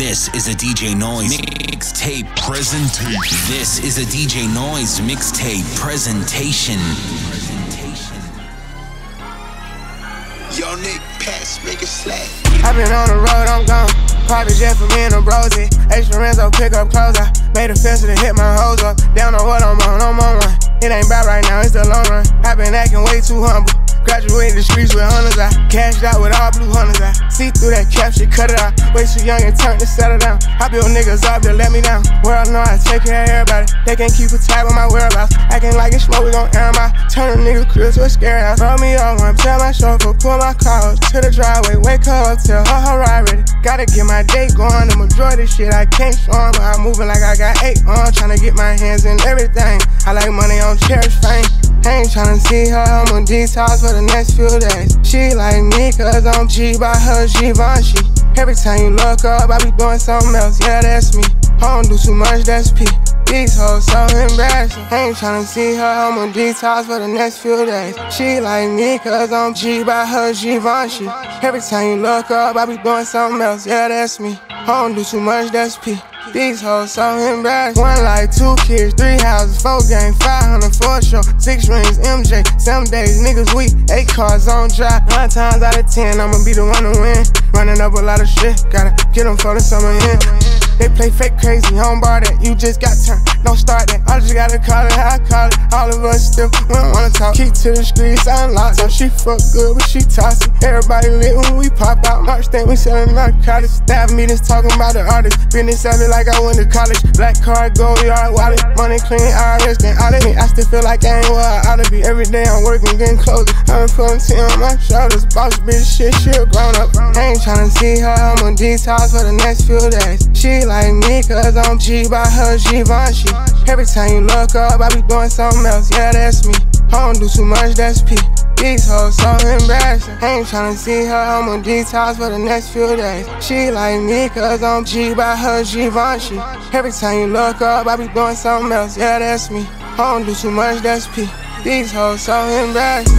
This is a DJ Noise mixtape presentation. This is a DJ Noise mixtape presentation. Yo, Nick, pass, make it slack. I've been on the road, I'm gone. Private jet for me and I'm brosy. H. Lorenzo, pick up clothes. I made a fence to hit my hoes up. Down on what I'm on one. It ain't bad right now, it's the long run. I've been acting way too humble. Graduated the streets with hunters, I cashed out with all blue hunters, I see through that cap shit, cut it out. Way too young and turned to settle down. I build niggas up to let me down. World know I take care of everybody. They can't keep a tab on my whereabouts. Acting like it's smoke, we gon' air 'em out. Turn a nigga crib to a scary house. Roll me up one, tell my chauffeur, pull my car up to the driveway. Wake her up, tell her her ride ready. Gotta get my day going, the majority shit I can't show 'em, but I'm moving like I got 8 on. Tryna get my hands in everything. I like money on cherish fame. I ain't tryna see her, I'm on detox for the next few days. She like me cause I'm G by her Givenchy. Every time you look up, I be doing something else, yeah that's me. I don't do too much, that's P. These hoes so embarrassing. I ain't tryna see her, I'm on detox for the next few days. She like me cause I'm G by her Givenchy. Every time you look up, I be doing something else, yeah that's me. I don't do too much, that's P. These hoes so embarrassed. One like 2 kids, 3 houses, 4 games, 500 for a show, 6 rings, MJ. 7 days, niggas weak, 8 cars on drive. 9 times out of 10, I'ma be the one to win. Running up a lot of shit, gotta get them for the summer in. They play fake crazy, home bar that you just got turned. Don't start that, I just gotta call it how I call it. All of us still, we don't wanna talk. Keep to the streets, unlocked. So she fuck good, but she tossy. Everybody lit when we pop out. March think we selling narcotics. Staff meetings talking about the artists. Business savvy like I went to college. Black card, gold yard wallet. Money clean, IRS, then all of it. I still feel like I ain't where I oughta be. Every day I'm working, getting closer. I'm putting 10 on my shoulders. Boss bitch, shit, she a grown up. I ain't tryna see her, I'm on detox for the next few days. She like me cause I'm G by her Givenchy. Every time you look up, I be doing something else, yeah that's me. I don't do too much, that's P. These hoes so embarrassing. I ain't tryna see her, I'm on detox for the next few days. She like me cause I'm G by her Givenchy. Every time you look up, I be doing something else, yeah that's me. I don't do too much, that's P. These hoes so embarrassing.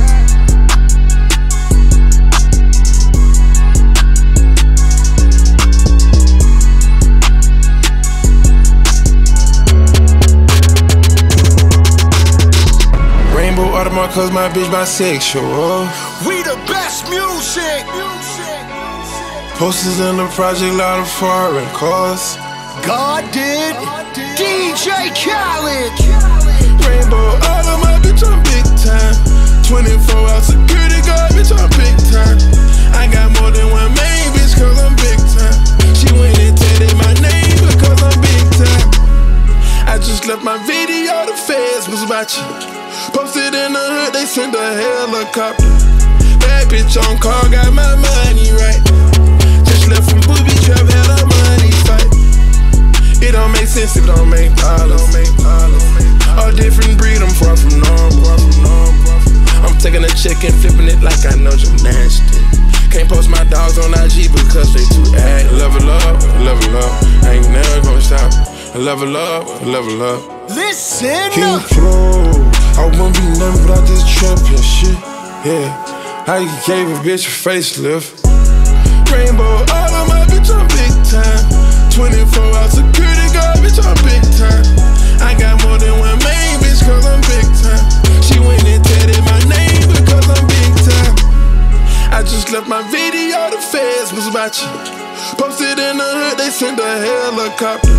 Cause my bitch bisexual. We the best music. Posters in the project, lot of foreign cars. God did. DJ Khaled. Rainbow out of my bitch, I'm big time. 24-hour security guard, bitch, I'm big time. I got more than one main bitch, cause I'm big time. She went and tatted my name because I'm big time. I just left my video, the feds was watching. Posted in the hood, they sent a helicopter. Bad bitch on call, got my money right. Just left from booby trap, had a money fight. It don't make sense, it don't make dollars. All different breed, I'm far from normal. I'm taking a check and flipping it like I know gymnastics. Can't post my dogs on IG because they too act. Level up, level up, I ain't never gonna stop. Level up, level up. Listen up. Flow. I won't be nothing but I just trap your shit. Yeah, I gave a bitch a facelift. Rainbow all on my bitch, I'm big time. 24-hour security guard, bitch, I'm big time. I got more than one main bitch, cause I'm big time. She went and tatted my name because I'm big time. I just left my video, the feds was watching. Posted in the hood, they sent a helicopter.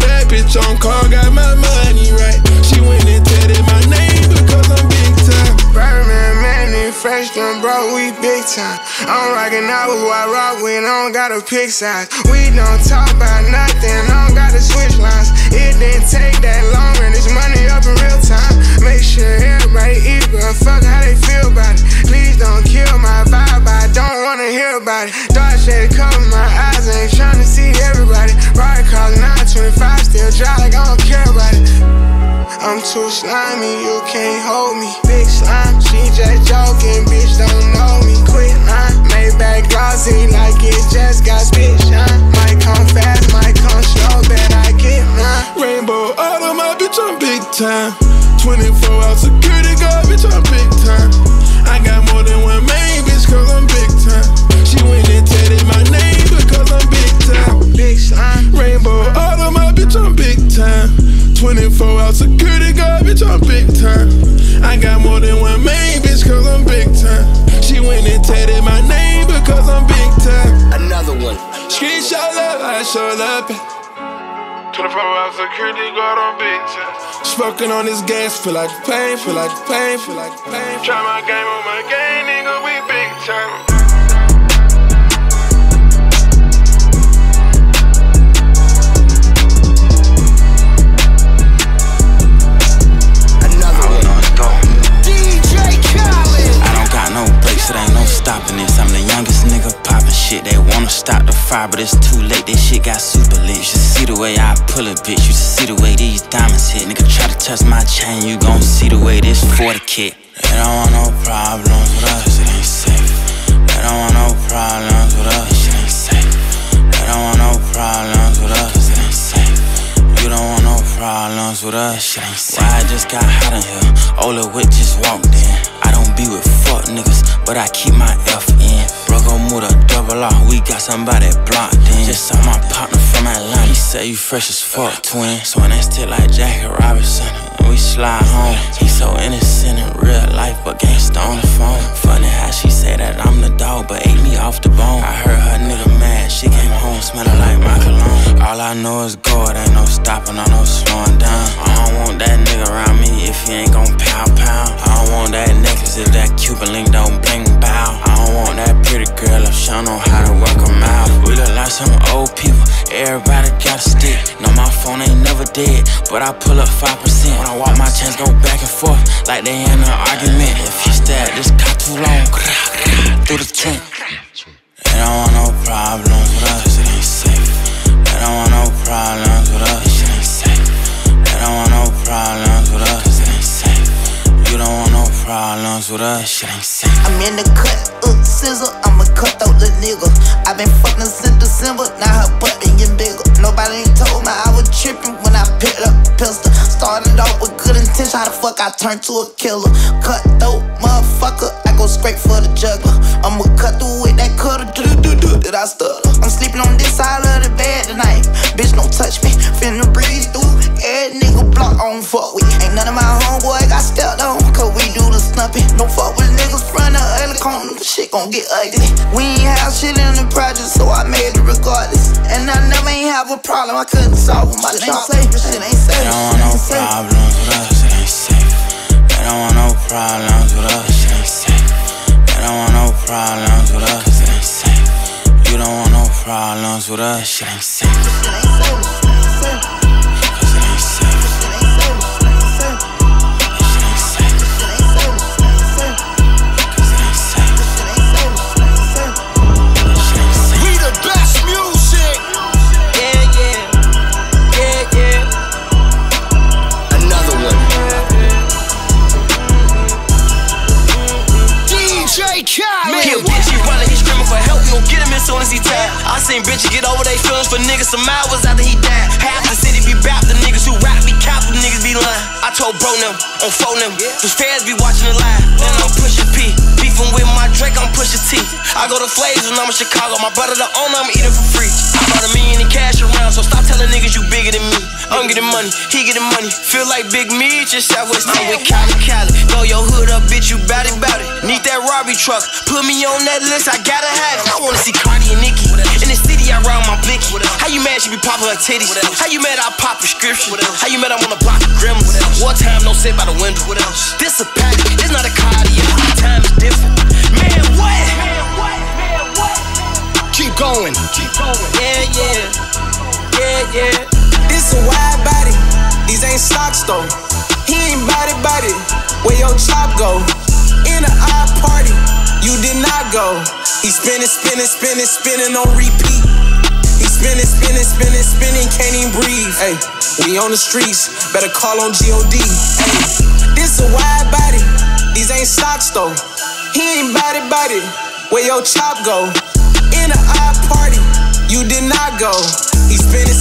Bad bitch on call, got my money right. She went and tatted my name because I'm big time. Birdman, Manny, fresh done bro, we big time. I'm rockin' out with who I rock with, I don't gotta pick size. We don't talk about nothing, I don't gotta switch lines. It didn't take that long and it's money up in real time. Make sure everybody eat, but fuck how they feel about it. Please don't kill my vibe, I don't wanna hear about it. Dark shade cover my eyes, I ain't tryna see everybody. Ride calls 925. Still dry like I don't care about it. I'm too slimy, you can't hold me. Big slime, she just joking, bitch don't know me. Quit line, Maybach glossy like it just got spit shine. Might come fast, might come slow, bet I get mine. Rainbow out on my bitch, I'm big time. 24-hour security guard, bitch, I'm big time. I got more than one main bitch, cause I'm big time. She went and tatted my name because I'm big time. Big bitch, I'm big time. I got more than one main bitch, cause I'm big time. She went and tatted my name because I'm big time. Another one. Screenshot love, I show love. 24 hours security guard on big time. Smoking on this gas, feel like pain, feel like pain, feel like pain. Try my game on my game, nigga, we big time. But it's too late, this shit got super lit. You should see the way I pull it, bitch. You should see the way these diamonds hit. Nigga try to touch my chain, you gon' see the way this 40 kick. They don't want no problems with us, it ain't safe. They don't want no problems with us, it ain't safe. They don't want no problems with us, it ain't safe. You don't want no problems with us, shit ain't safe. Why I just got hot in here, Ola Witt just walked in. I don't be with fuck niggas, but I keep my F in. Brogo move a double R, we got somebody blocked in. Just saw my partner from Atlanta, he said you fresh as fuck, twin. So when they still like Jackie Robinson, and we slide home. He so innocent in real life, but gangsta on the phone. Funny how she say that I'm the dog, but ate me off the bone. I heard her nigga mad, she came home smelling like my cologne. All I know is God, ain't no stopping, I no slowing down. I don't want that nigga around me if he ain't gon' pound pound. I don't want that necklace if that Cuban link don't bling bow. I don't want that pretty girl if she don't know how to work her mouth. We look like some old people, everybody got a stick. No, my phone ain't never dead, but I pull up 5%. When I walk, my chains go back and forth like they in an argument. If you stab this cop too long, through the trench. They don't want no problems with us, it ain't safe. They don't want no problems with us, it ain't safe. They don't want no problems with us, it ain't safe. You don't want no problems with us, shit ain't safe. I'm in the cut, sizzle, I'm a cutthroat little nigga. I've been fucking since December, now her butt been getting bigger. Nobody ain't told me I was tripping when I picked up a pistol. Started off with good intention, how the fuck I turned to a killer. Cutthroat, motherfucker, I go straight for the juggler. I'ma cut through with that cutter, do-do-do-do, that I stutter. I'm sleeping on this side of the bed tonight. Bitch, don't touch me, finna breeze through. Every nigga block on fuck with. Ain't none of my homeboy got stepped on, cause we do the snumping. Don't fuck with niggas front of ugly corner, shit gon' get ugly. We ain't have shit in the project, so I made it regardless. And I never ain't have a problem, I couldn't solve with my job. Shit ain't safe, shit ain't safe. They don't want no problems with us, it ain't safe. They don't want no problems with us, it ain't safe. They don't want no problems with us, it ain't safe. You don't want no problems with us, shit ain't safe. Shit ain't safe. Soon as he died, I seen bitches get over they feelings for niggas some hours after he died. Half the city be bapped, the niggas who rap be cops, the niggas be lying. I told bro them, on phone them, those fans be watching the line. Then I'm pushing P, beefing with my Drake, I'm pushing T. I go to Flays when I'm in Chicago, my brother the owner, I'm eating for free. I brought $1 million in cash around, so stop telling niggas you bigger than me. I'm getting money, he getting money, feel like Big Meech in Southwest. I'm with Cardi, Khaled, throw your hood up, bitch, you bout it, bout it. Need that robbery truck, put me on that list, I gotta have it. I wanna see Cardi and Nicki. In the city, I round my blicky. How you mad she be popping her titties? How you mad I pop prescription? How you mad I'm on the block of gremlins? One time, don't sit by the window. This a pack, it's not a cardio. Time is different. Man, what? Man, what? Man, what? Keep going. Keep going. Yeah, yeah. Yeah, yeah. This a wide body. These ain't socks, though. He ain't body. Where your chop go? In an odd party. You did not go. He spinning on repeat. He spinning, can't even breathe. Hey, we on the streets, better call on G.O.D. Hey, this a wide body. These ain't socks though. He ain't body. Where your chop go? In an odd party. You did not go. He spinning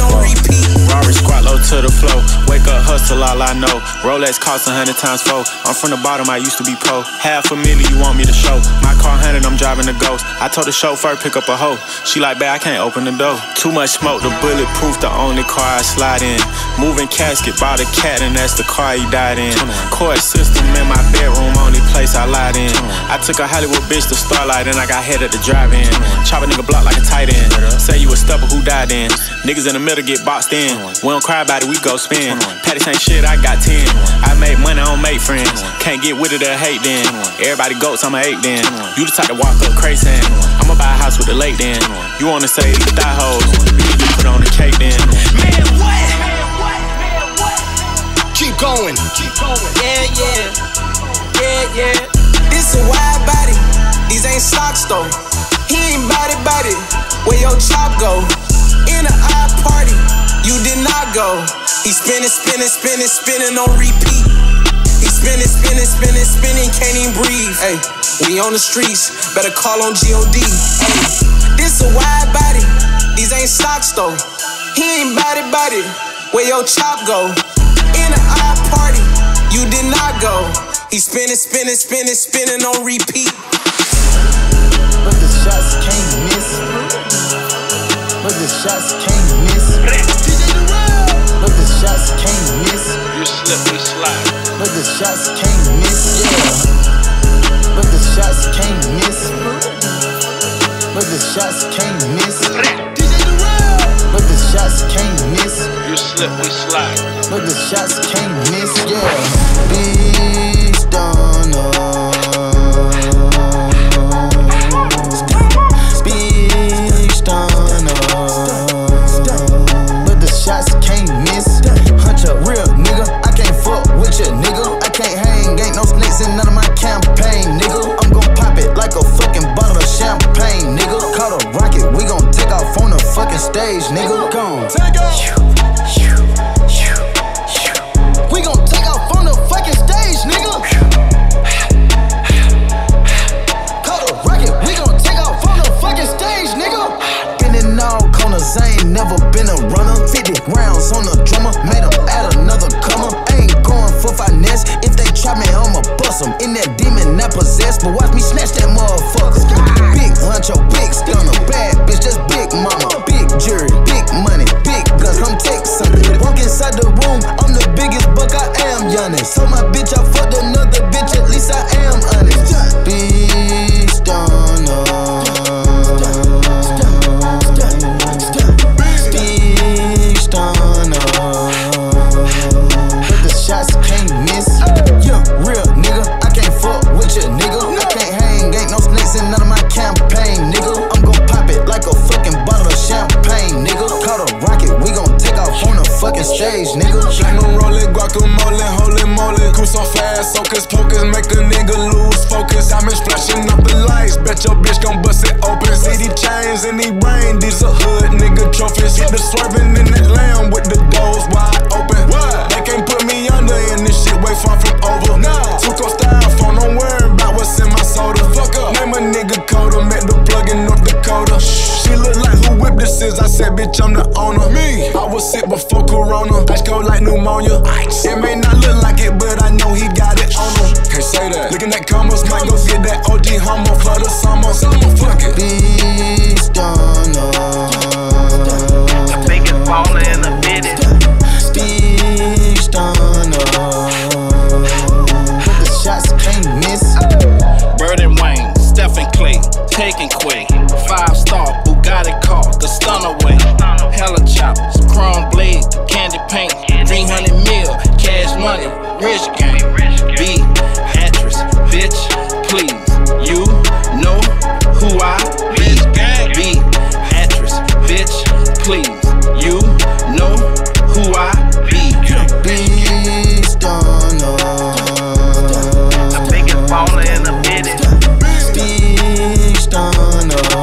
on repeat. Irish squat low to the flow. Wake up, hustle, all I know. Rolex costs 100 times 4. I'm from the bottom, I used to be pro. Half a million, you want me to show. My car 100, I'm driving a Ghost. I told the chauffeur, pick up a hoe. She like, babe, I can't open the door. Too much smoke, the bulletproof, the only car I slide in. Moving casket, bought a cat, and that's the car he died in. Court system in my bedroom, only place I lied in. I took a Hollywood bitch to Starlight, and I got head at the drive-in. Chop a nigga block like a tight end. Say you a stepper, who died in? Niggas in the middle get boxed in. We don't cry about it, we go spin. Patties ain't shit, I got 10. I made money, I don't make friends. Can't get with it or hate then. Everybody goats, I'm a ape then. You the type to walk up crazy. I'ma buy a house with the lake then. You wanna say these die hoes? You need to put on the cake then. Man, what? Man, what? Man, what? Keep going. Keep going. Yeah, yeah. Yeah, yeah. This a wide body. These ain't socks though. He ain't body. Where your chop go? In a odd party. You did not go. He spinning on repeat. He spinning, can't even breathe. Hey, we on the streets, better call on G.O.D. Hey, this a wide body, these ain't socks though. He ain't body, where your chop go? In an odd party, you did not go. He spinning on repeat. But the shots can't miss. But the shots can't miss. But the shots can't miss. You slip and slide. But the shots can't miss, yeah. But the shots can't miss. But the shots can't miss. But the shots can't miss. You slip and slide. But the shots can't miss, yeah. Please don't know. Stage, nigga, gone. Take off. We gon' take off on the fucking stage, nigga. Call the rocket. We gon' take off on the fucking stage, nigga. Been in all corners, I ain't never been a runner. 50 rounds on the drummer, made him add another comer. Ain't going for finesse. If they try me, I'ma bust them. In that demon I possess, but watch me snatch that motherfucker. Big huncho, big stunner, bad bitch, that's big mama. Jury, big money, big guns, come take something. Walk inside the room, I'm the biggest buck, I am Giannis. So my bitch, I fucked another bitch, at least I am honest. Please don't know. Please don't know. But the shots can't miss. Yeah, real nigga, I can't fuck with you, nigga. I can't hang, ain't no snakes in none of my campaign, nigga. I'm gon' pop it like a fucking bottle of champagne, nigga. Call the rocket, we gon' take off on the fucking stage, nigga. Platinum rolling, guacamole, holy moly. Cool so fast, focus, pocus, make a nigga lose focus. I been flashing up the lights, bet your bitch gon' bust it open. See these chains in these rain, these a hood nigga trophies. Hit the swerving in that lamb with the doors wide open. What? They can't put me under in this shit, way far from over. Nah, Tuco styrofoam, don't worry about what's in my soda. Fuck up, name a nigga Coda, met the plug in North Dakota. She look like who whipped this is. I said, bitch, I'm the owner. Me, I was sick before Corona. Ice cold like pneumonia. Ice. It may not look like it, but I know he got it on him. Can't say that. Looking at commas, might go get that OG Hummer for the summer. Fuck it. Please don't know. The biggest baller in the minute. Please don't know. The shots can't miss. Bird and Wayne, Stephen Clay, taking quick. 5-star Bugatti car, the stun away. Hella choppers, chrome blade, candy paint. 300 mil, cash money, rich game. B, actress, bitch, please. You know who I be. B, actress, bitch, please. You know who I be. Please don't know. The biggest baller in the minute. Please don't know.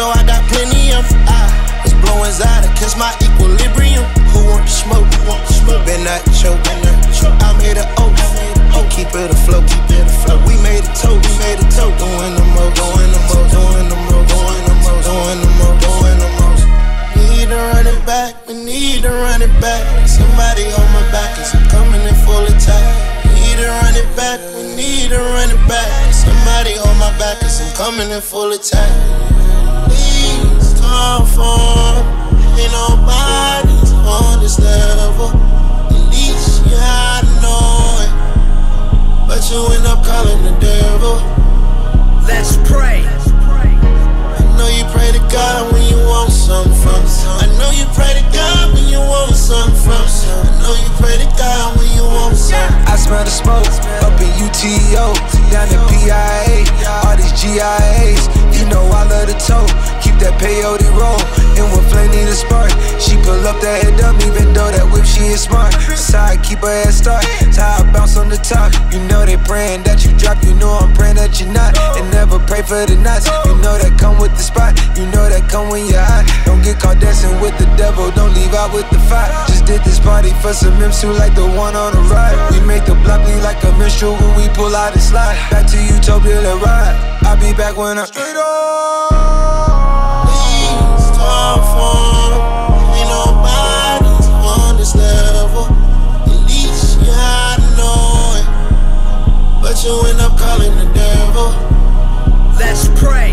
so I got plenty of it's blowing out to kiss my equilibrium. Who want the smoke? Been not choke. I'm here to oath. Keep it afloat. We made a toast. Doing the most. Doing the most. Need to run it back. We need to run it back. Somebody on my back is coming in full attack. Need to run it back, we need to run it back. Somebody on my back, 'cause I'm coming in full attack. Please come for me. Ain't nobody's on this level. At least you had to know it, but you end up calling the devil. Let's pray. I know you pray to God when you want something from some. I know you pray to God when you want something from some. I know you pray to God when you want something. I smell the smoke up in UTO, down in PIA, all these GIAs. You know I love the tote, keep that peyote roll, and when flame need a spark, she pull up that head up, even though that whip she is smart. That's how I keep her head start, that's how I bounce on the top. You know they praying that you drop, you know I'm praying that you're not, and never pray for the knots. You know that come with the spot, you know that come when you're hot. Don't get caught dancing with the devil, don't leave out with the fight. Just did this party for some imps who like the one on the ride. We make the block bleed like a minstrel when we pull out and slide. Back to Utopia to ride, I'll be back when I'm straight on. Please come for me. Ain't nobody on this level. At least you had to know it, but you end up calling the devil. Let's pray.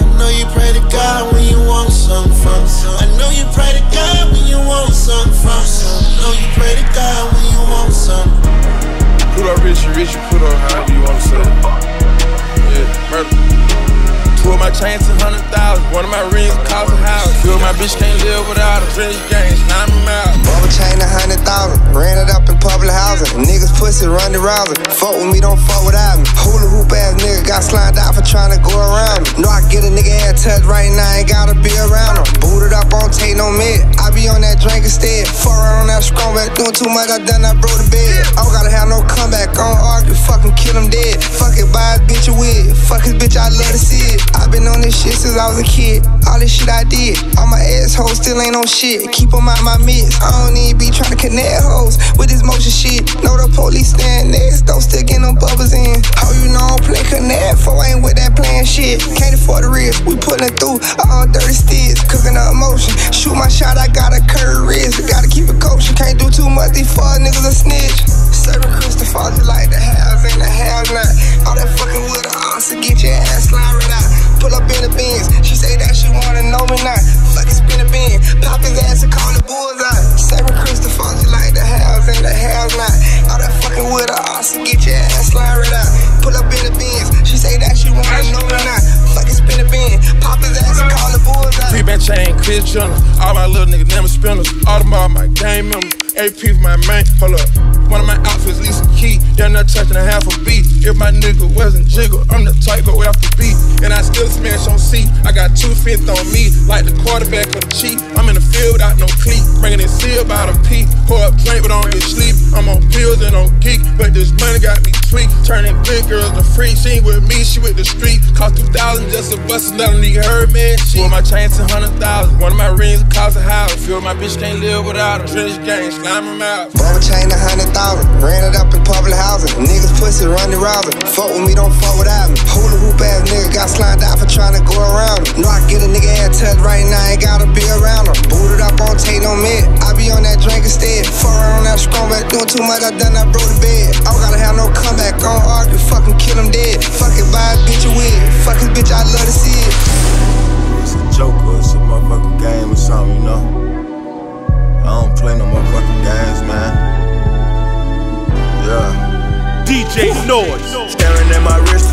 I know you pray to God when you want something from some. I know you pray to God when you want something from some. I know you pray to God when you want something. Put on rich, you put on however you want to say. Yeah, murder. Two of my chains, 100,000. One of my rings, cost a house. Two of my bitch can't live without them. Trench gangs, now I'm out. One chain, 100,000. Ran it up in public housing. Niggas pussy, run the rousing. Fuck with me, don't fuck without me. Hula hoop ass nigga got slimed out for trying to go around me. Know I get a nigga ass touch right now, ain't gotta be around him. Booted up, on take no mid. I be on that drink instead. Fuck around on that scrum back, doing too much, I done, I broke the bed. I don't gotta have no comeback, I don't argue, fucking kill him dead. Fuck it, buy his bitch you with. Fuck his bitch, I love to see it. I been on this shit since I was a kid. All this shit I did. All my assholes still ain't on shit. Keep them out my midst. I don't even be trying to connect hoes with this motion shit. Know the police stand next, don't still get no bubbles in. How you know I don't play connect for? I ain't with that playing shit. Can't afford the risk, we pulling through all dirty sticks. Cooking up emotion, shoot my shot, I got a curved wrist. Gotta keep it coaching, can't do too much, these fuck niggas a snitch. Serving Christopher, you like the haves and the have not. All that fucking with the ass to get your ass slide right out. Pull up in the Benz, she say that she wanna know me not. Fucking spin a bin, pop his ass and call the bullseye. Serving Christopher, you like the haves and the have not. All that fucking with the ass to get your ass slide right out. Pull up in the Benz, she say that she wanna know me not. Fucking spin a bin, pop his ass and call the bullseye. Three band chain, Chris Jenner, all my little niggas never spinners. All them all my gang members, AP for my main. Hold up, one of my outfits Lisa Key, they're not touching a half a beat. If my nigga wasn't jiggle, I'm the type go after beat, and I still. Smash on C, I got 2/5 on me, like the quarterback of the Chief. I'm in the field without no cleat, bringing in seal by the peak. Pour up drink, but I don't get sleep. I'm on pills and on geek, but this money got me tweaked. Turning good girls to freak. She ain't with me, she with the street. Cost 2,000 just a bust, and I don't need her, man. She with my chains, 100,000. One of my rings cost a house. Feel my bitch can't live without her. Trench gang, slime them out. One chain, 100,000. Ran it up in public housing. Niggas pussy, run the rousing. Fuck with me, don't fuck without me. Hula hoop ass nigga got slimed out for trying to go around him. Know I get a nigga head touch right now, ain't gotta be around him. Booted up, on take no mid. I be on that drink instead. Fuck around on that scrum back, doing too much, I done, I broke the bed. I don't gotta have no comeback, I don't argue, fucking kill him dead. Fuck it, buy his bitch you with. Fuck his bitch, I love to see it. It's a joke or it's a motherfucking game or something, you know? I don't play no motherfucking games, man. Yeah. DJ Noise. Staring at my wrist.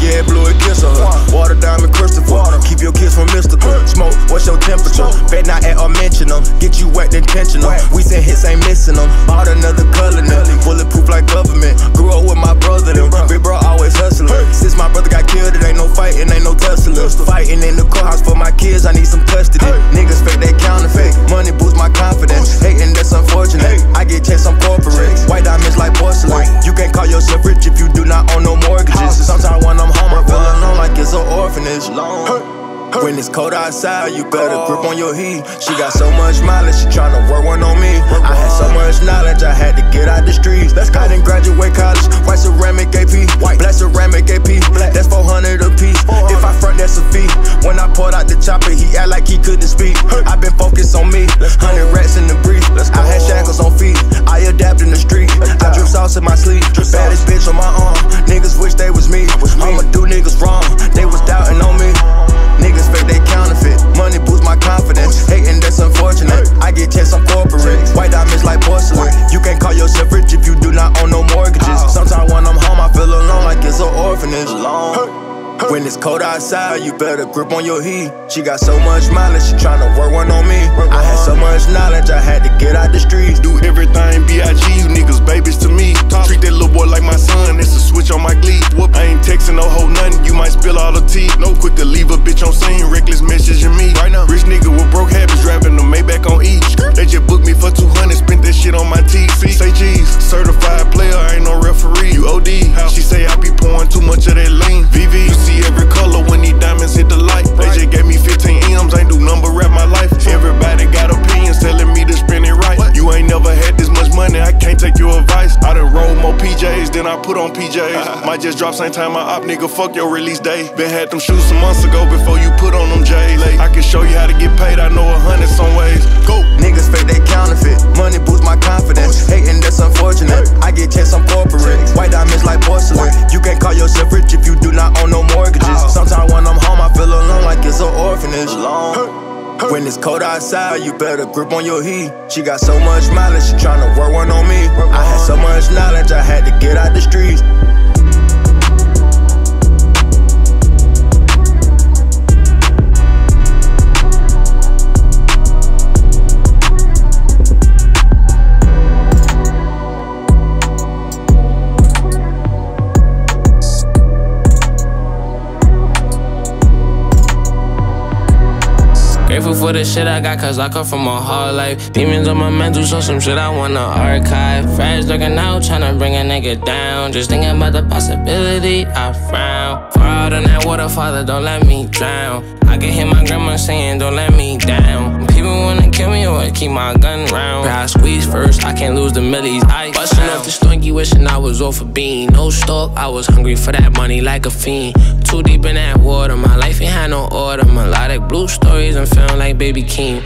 Yeah, blue against her. Water diamond Christopher. Keep your kids from mystical. Smoke, what's your temperature? Bet not at all mention them. Get you wet intentional. We send hits, ain't missing them. Bought another color now. Bulletproof like government. Grew up with my brother them. Big bro always hustling. Since my brother got killed, it ain't no fighting, ain't no tussling. Fighting in the courthouse for my kids, I need some custody. Niggas fake that counterfeit. Money boosts my confidence. Hating, that's unfortunate. I get checks, I'm corporate. White diamonds like porcelain. You can't call your rich if you do not own no mortgages. Sometimes when I'm home, I'm feeling on like it's an orphanage. Long. When it's cold outside, you better grip on your heat. She got so much mileage, she tryna work one on me. I had so much knowledge, I had to get out the streets. I didn't graduate college, white ceramic AP, black ceramic AP, that's 400 a piece. If I front, that's a fee. When I pulled out the chopper, he act like he couldn't speak. I been focused on me, 100 rats in the breeze. I had shackles on feet, I adapt in the street. I drip sauce in my sleeve, baddest bitch on my arm. Niggas wish they was me, I'ma do niggas wrong. They was doubting on me, niggas fake they counterfeit. Money boosts my confidence, hating that's unfortunate. I get checks, I'm corporate, white diamonds like porcelain. You can't call yourself rich if you do not own no mortgages. Sometimes when I'm home I feel alone like it's an orphanage. When it's cold outside, you better grip on your heat. She got so much mileage, she tryna work one on me. I had so much knowledge, I had to get out the streets. Do everything B.I.G., you niggas babies to me. Treat that little boy like my son, it's a switch on my glee. Whoop, I ain't texting no hoe nothing, you might spill all the tea. No quick to leave a bitch on scene, reckless messaging me. Right now, rich nigga with broke habits, driving the Maybach on E. They just booked me for 200, spent that shit on my TC. Say cheese, certified player, I ain't no referee. You O.D., how she say I be pouring too much of that lean. VV, you see every color when these diamonds hit the light. They just gave me 15 M's, ain't do number rap my life. Everybody got opinions telling me to spend it right. You ain't never had this much money, I can't take your advice. I done rolled more PJs than I put on PJs. Might just drop same time I op, nigga, fuck your release day. Been had them shoes some months ago before you put on them J's. I can show you how to get paid, I know 100 some ways. Go. Niggas fake they counterfeit, money boosts my confidence. Hating that's unfortunate, I get checks, I'm corporate. White diamonds like porcelain, you can't call yourself rich if you do not own no more. Sometimes when I'm home, I feel alone like it's an orphanage. When it's cold outside, you better grip on your heat. She got so much mileage, she tryna work one on me. I had so much knowledge, I had to get out the streets. Grateful for the shit I got, cause I come from a hard life. Demons on my mental, so some shit I wanna archive. Friends looking out, tryna bring a nigga down. Just thinking about the possibility, I frown. Far out on that water, father, don't let me drown. I can hear my grandma saying, don't let me down. People wanna kill me, or keep my gun round. I squeeze first, I can't lose the millies, I bustin' up the slinky, wishing I was off a bean. No stalk, I was hungry for that money like a fiend. Too deep in that water, my life ain't had no order. Melodic blue stories, I'm feeling like Baby Keem.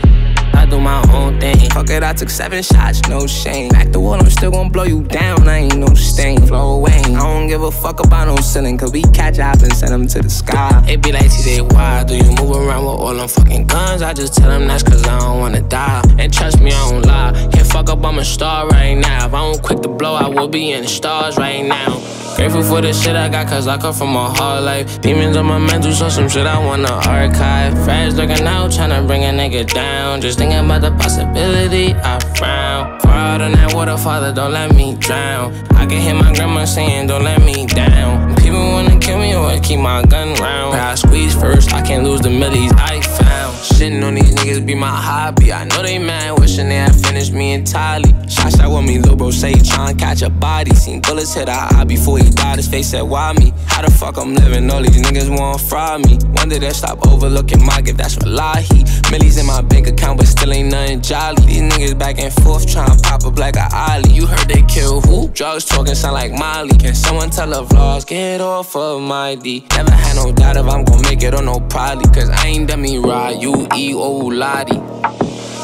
I do my own thing. Fuck it, I took 7 shots, no shame. Back the wall, I'm still gon' blow you down, I ain't no stain. Flow away, I don't give a fuck about no ceiling, cause we catch up and send them to the sky. It be like TJ, why do you move around with all them fucking guns? I just tell them that's cause I don't wanna die. And trust me, I don't lie. Can't fuck up, I'm a star right now. If I don't quick to blow, I will be in the stars right now. Grateful for the shit I got, cause I come from a hard life. Demons on my mental, so some shit I wanna archive. Friends looking out, tryna bring a nigga down. Just thinking about the possibility, I frown. Far out on that water, father, don't let me drown. I can hear my grandma saying, don't let me down. People wanna kill me, or keep my gun round. But I squeeze first, I can't lose the millies I found. Shitting on these niggas be my hobby. I know they mad, wishing they had finished me entirely. Shots out with me, lil' bro say he tryna catch a body. Seen bullets hit our eye before he died, his face said, why me? How the fuck I'm living? All these niggas wanna fry me. One day they'll stop overlooking my gift, that's what lie he. Millies in my bank account, but still ain't nothing jolly. These niggas back and forth tryna pop up like a ollie. You heard they kill who? Drugs talking sound like Molly. Can someone tell the vlogs, get off of my D? Never had no doubt if I'm gon' make it or no probably. Cause I ain't dummy ride, you E O Lottie.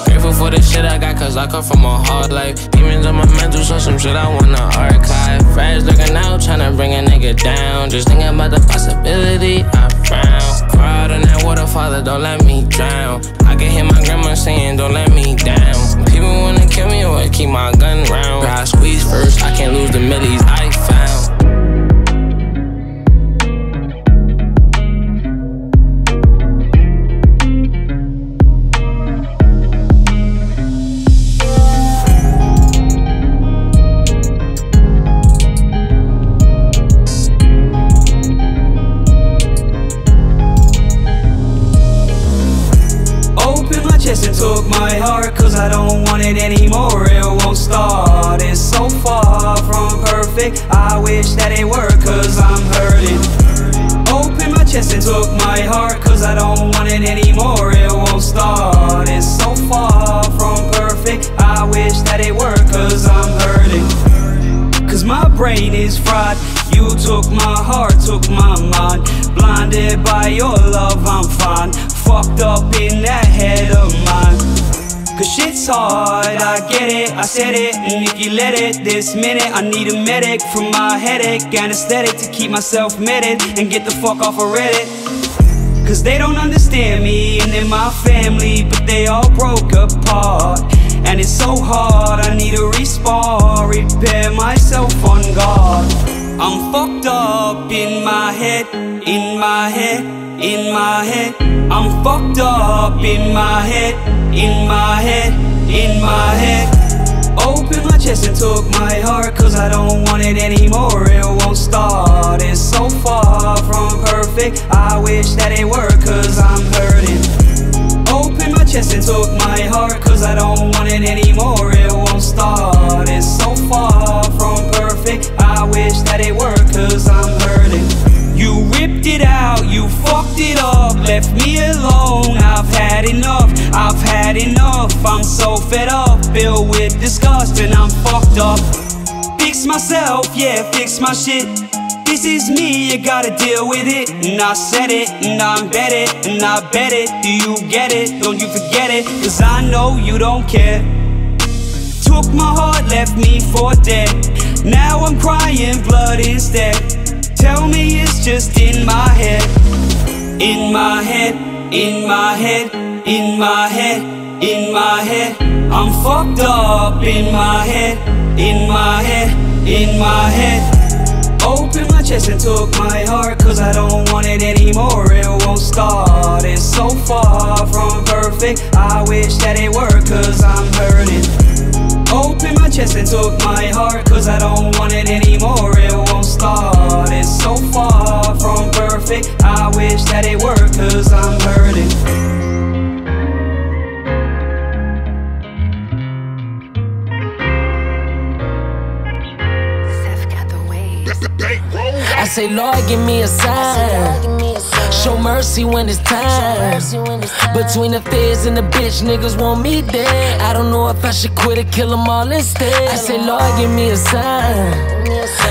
Grateful for the shit I got, cause I come from a hard life. Demons on my mental, so some shit I wanna archive. Friends looking out, tryna bring a nigga down. Just thinking about the possibility, I frown. Far out on that water, father, don't let me drown. I can hear my grandma saying, don't let me down. People wanna kill me, or keep my gun round. But I squeeze first, I can't lose the millies I found. Took my heart, cause I don't want it anymore. It won't start, it's so far from perfect. I wish that it were, cause I'm hurting. Open my chest and took my heart, cause I don't want it anymore. brain is fried. You took my heart, took my mind. Blinded by your love, I'm fine. Fucked up in that head of mine. Cause shit's hard, I get it, I said it. And if you let it, this minute I need a medic from my headache, anesthetic to keep myself meted and get the fuck off of Reddit. Cause they don't understand me and they're my family, but they all broke apart. And it's so hard, I need a respawn, repair myself on guard. I'm fucked up in my head, in my head, in my head. I'm fucked up in my head, in my head, in my head. Open my chest and took my heart, cause I don't want it anymore, it won't start. It's so far from perfect, I wish that it were, cause I'm hurting. Open my chest and took my heart, cause I don't want it anymore, it won't start. It's so far from perfect, I wish that it were, cause I'm hurting. You ripped it out, you fucked it up, left me alone. I've had enough, I've had enough. I'm so fed up, filled with disgust, and I'm fucked up. Fix myself, yeah, fix my shit. This is me, you gotta deal with it. And I said it, and I bet it, and I bet it. Do you get it? Don't you forget it, cause I know you don't care. Took my heart, left me for dead. Now I'm crying blood instead. Tell me it's just in my head, in my head, in my head, in my head, in my head. I'm fucked up in my head, in my head, in my head. Open my chest and took my heart, cause I don't want it anymore, it won't start. It's so far from perfect, I wish that it were, cause I'm hurting. Open my chest and took my heart, cause I don't want it anymore, it won't start. It's so far from perfect, I wish that it were, cause I'm hurting. I say, Lord, give me a sign. Show mercy when it's time. Between the feds and the bitch, niggas want me dead. I don't know if I should quit or kill them all instead. I say, Lord, give me a sign.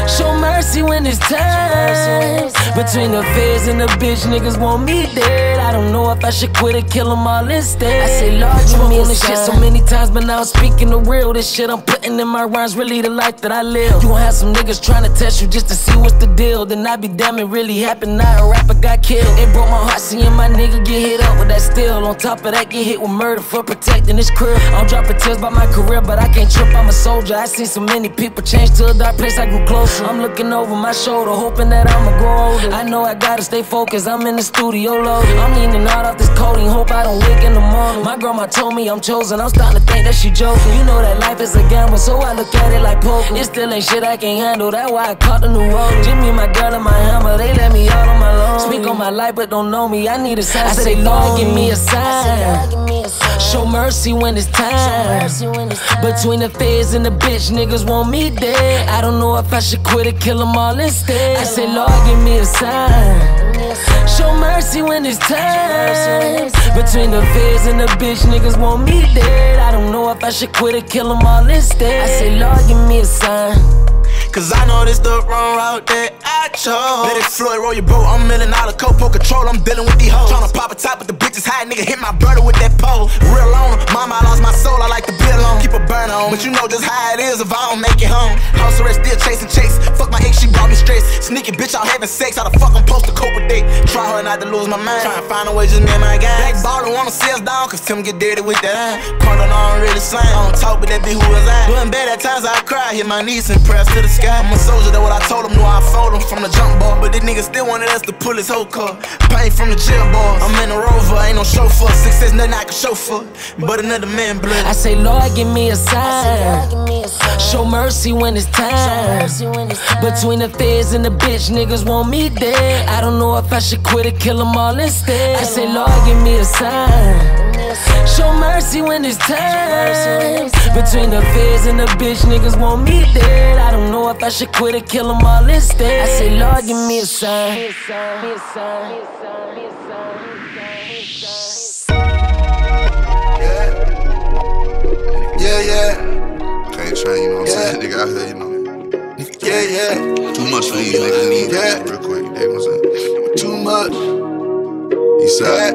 Show mercy when it's time. Between the feds and the bitch, niggas want me dead. I don't know if I should quit or kill them all instead. I say, Lord, give me a sign. Shit so many times, but now I'm speaking the real. This shit I'm putting in my rhymes, really the life that I live. You gon' have some niggas trying to test you just to see what's the deal. Then I be damn it really happened, now a rapper got killed. It broke my heart seeing my nigga get hit up with that steel. On top of that, get hit with murder for protecting his crib. I'm dropping tears by my career, but I can't trip, I'm a soldier. I seen so many people change to a dark place, I grew closer. I'm looking over my shoulder, hoping that I'ma grow older. I know I gotta stay focused, I'm in the studio loaded. I'm leaning out off this codeine, hope I don't wake in the morning. My grandma told me I'm chosen, I'm starting to think that she joking. You know that life is a gamble, so I look at it like poker. It still ain't shit I can't handle, that's why I caught the new road. Jimmy, my girl, and my hammer, they let me out on my loan. Speak on my life, but don't know me, I need a sign. I say, Lord, give me a sign. Show mercy when it's time. Between the feds and the bitch, niggas want me dead. I don't know if I should quit or kill them all instead. I say, Lord, give me a sign. Show mercy when it's time. Between the feds and the bitch, niggas want me dead. I don't know if I should quit or kill them all instead. I say, Lord, give me a sign. Cause I know this the wrong route that I chose. Let it Floyd roll your boat, I'm $1 million copo control, I'm dealing with these hoes. Tryna pop a top, but the bitch is high, nigga hit my brother with that pole. Real on, mama, I lost my soul, I like to be alone. Keep a burn on, but you know just how it is if I don't make it home. House arrest, still chasing chase. Fuck my ex, she brought me stress. Sneaky bitch, I'm having sex, how the fuck I'm supposed to cope with it? Try hard not to lose my mind, try and find a way, just me and my guys. Black baller wanna sales down, cause Tim get dirty with that iron. Pardon, I don't really sign, I don't talk, but that be who is I. Doing bad at times, I cry, hit my knees and press to the sky. I'm a soldier, that what I told him, no, I fold him from the jump bar. But this nigga still wanted us to pull his whole car. Pain from the jail bars. I'm in a Rover, ain't no chauffeur. Success, nothing I can show for, but another man blood. I say, Lord, give me a sign. Show mercy when it's time. Between the feds and the bitch, niggas want me dead. I don't know if I should quit or kill them all instead. I say, Lord, give me a sign. Show mercy when it's time. Between the feds and the bitch, niggas want me dead. I don't know if I should quit or kill them all instead. I say, Lord, give me a sign. Yeah, yeah, yeah. Can't train, you know what I'm saying? Nigga out here, you know. Yeah, yeah. Too much for you, nigga. I need that real quick. You dig what I'm saying? Too much. You said that.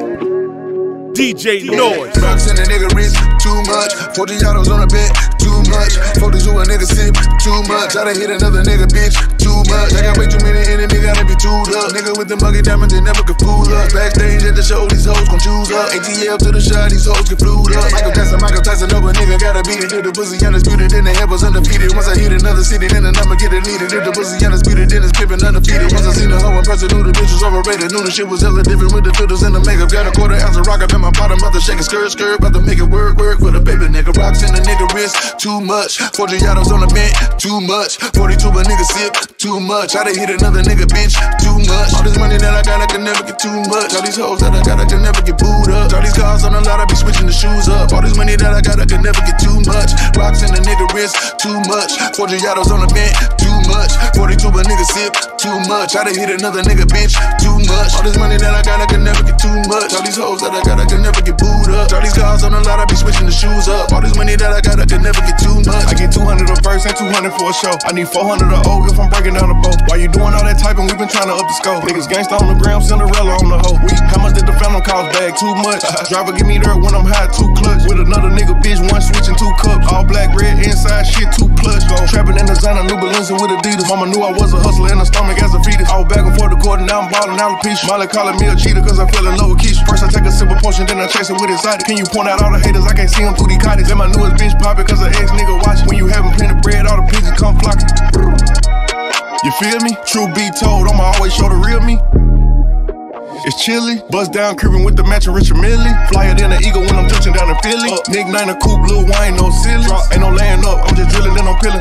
DJ Noise. Bucks in a nigga wrist, too much. 40 autos on a bed, too much. 40s on a nigga simp, too much. I done hit another nigga, bitch, too much. I got way too many in a nigga, I done be tooed up. Nigga with the muggy diamonds, they never could fool us. Backstage at the show, these hoes gon' choose up. ATL to the shot, these hoes get flued up. Michael Tyson, no, but nigga gotta beat it. If the pussy undisputed, then the head was undefeated. Once I hit another city, then the number get deleted. If the pussy undisputed, then it's pimpin' undefeated. Once I seen the hoe in person, knew the bitch was overrated. Knew the shit was hella different with the filters and the makeup. Got a quarter ounce of rock up in my bottom, about to shake a skirt, about to make it work for the baby nigga. Rocks in the nigga wrist, too much. 40 autos on the bench, too much. 42 a nigga sip, too much. I done hit another nigga, bitch, too much. All this money that I got, I can never get too much. All these hoes that I got, I can never get booed up. All these cars on the lot, I be switching the shoes up. All this money that I got, I can never get too much. Rocks in the nigga wrist, too much. 40 autos on the bench, too much. 42 a nigga sip, too much. I done hit another nigga, bitch, too much. All this money that I got, I can never get too much. All these hoes that I got, I can never get booed up. All these cars on the lot, I be switching the shoes up. All this money that I got, I can never get too much. I get 200 a verse and 200 for a show. I need 400 a O if I'm breaking down a boat. Why you doing all that typing? We been trying to up the scope. Niggas gangsta on the gram, Cinderella on the hoe. How much did the Phantom cost? Bag too much. Driver give me there when I'm high, too clutch. With another nigga, bitch, one switch and two cups. All black, red, inside, shit too plush. Go trapping in designer, new Balenciaga with Adidas. Mama knew I was a hustler in the stomach as a fetus. I was back and forth the court and now I'm ballin' out a piece. Molly calling me a cheater cause I fell in love with Keisha. First I take a sip of potion, then I chase it with exotic. Can you point out all the haters? I can't see them through the cottage. Let my newest bitch pop it cause her ex nigga watch it. When you having plenty of bread, all the pigeons come flocking. You feel me? True be told, I'ma always show the real me. It's chilly, bust down, creeping with the match and Richard Millie. Flyer than an eagle when I'm touching down in Philly. Nick Nine, a coupe, Lil Wayne, no silly. Drop, ain't no laying up, I'm just drilling, then I'm peeling.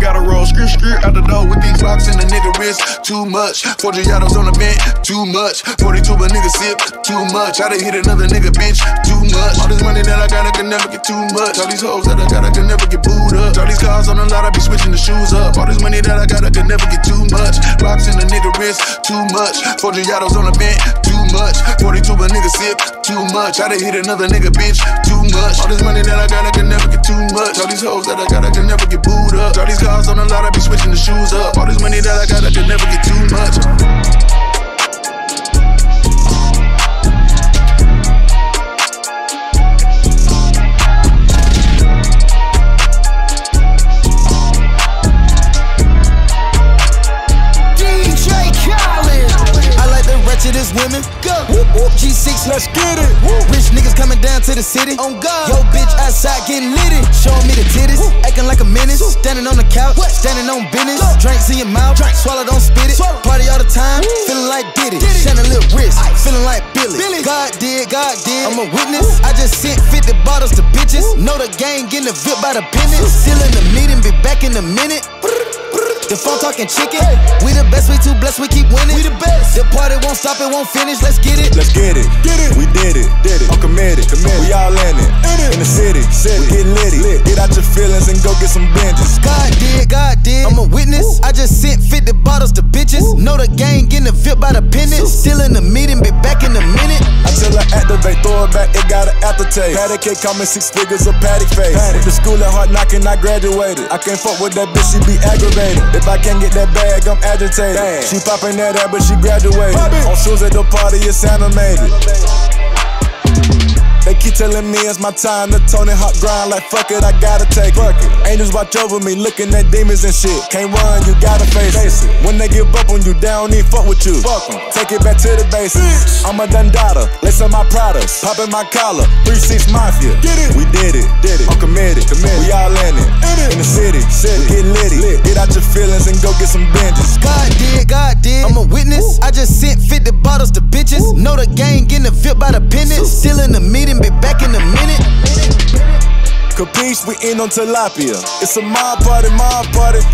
Gotta roll, script, out the door with these blocks in the nigga wrist. Too much, 40 autos on the bench, too much. 42 a nigga sip, too much. I done hit another nigga, bitch, too much. All this money that I got, I can never get too much. All these hoes that I got, I can never get booed up. All these cars on the lot, I be switching the shoes up. All this money that I got, I can never get too much. Blocks in the nigga wrist, too much. 40 autos on the bench, too much. 42 a nigga sip, too much. I done hit another nigga, bitch, too much. All this money that I got, I can never get too much. All these hoes that I got, I can never get booed up. All these cars on the lot, I be switching the shoes up. All this money that I got, I can never get too much. To this women, go. Whoop, whoop. G6, let's get it. Whoop. Rich niggas coming down to the city. On God, yo bitch outside getting litty. Showing me the titties, whoop. Acting like a menace. Whoop. Standing on the couch, what? Standing on business. Go. Drinks in your mouth, drink. Swallow, don't spit it. Swallow. Party all the time, woo. Feeling like Diddy. Chandelier wrist, ice. Feeling like Billy. God did. I'm a witness. Woo. I just sent 50 bottles to bitches. Woo. Know the gang getting the VIP by the business. Still in the meeting, be back in a minute. The phone talking chicken, hey. We the best, we too blessed, we keep winning. We the best. The party won't stop, it won't finish. Let's get it. Let's get it. Get it. We did it. I'm committed. We all in it. In the city. We get lit. Get out your feelings and go get some binges. God did. I'm a witness. Woo. I just sent 50 bottles to bitches. Woo. Know the gang getting the VIP by the business. Still in the meeting, be back in a minute. Until I activate, throw it back, it got an aftertaste. Patty cake, coming 6 figures of patty face. The school at hard knocking, I graduated. I can't fuck with that bitch, she be aggravated. If I can't get that bag, I'm agitated. Damn. She poppin' that ass, but she graduated. On shoes at the party, it's animated. They keep telling me it's my time to Tony Hawk grind. Like fuck it, I gotta take it. Angels watch over me, looking at demons and shit. Can't run, you gotta face it. When they give up on you, they don't even fuck with you. Fuck em. Take it back to the basics. I'm a Dundada, lace up my Pradas, poppin' my collar. 3-6 Mafia. Get it. We did it. I'm committed. We all in it. In the city. We get litty. Get out your feelings and go get some binges. God did. I'm a witness. Woo. I just sent 50 bottles to bitches. Woo. Know the gang getting the VIP by the business. Still in the meeting, be back in a minute. Capiche, we in on tilapia. It's a mob party.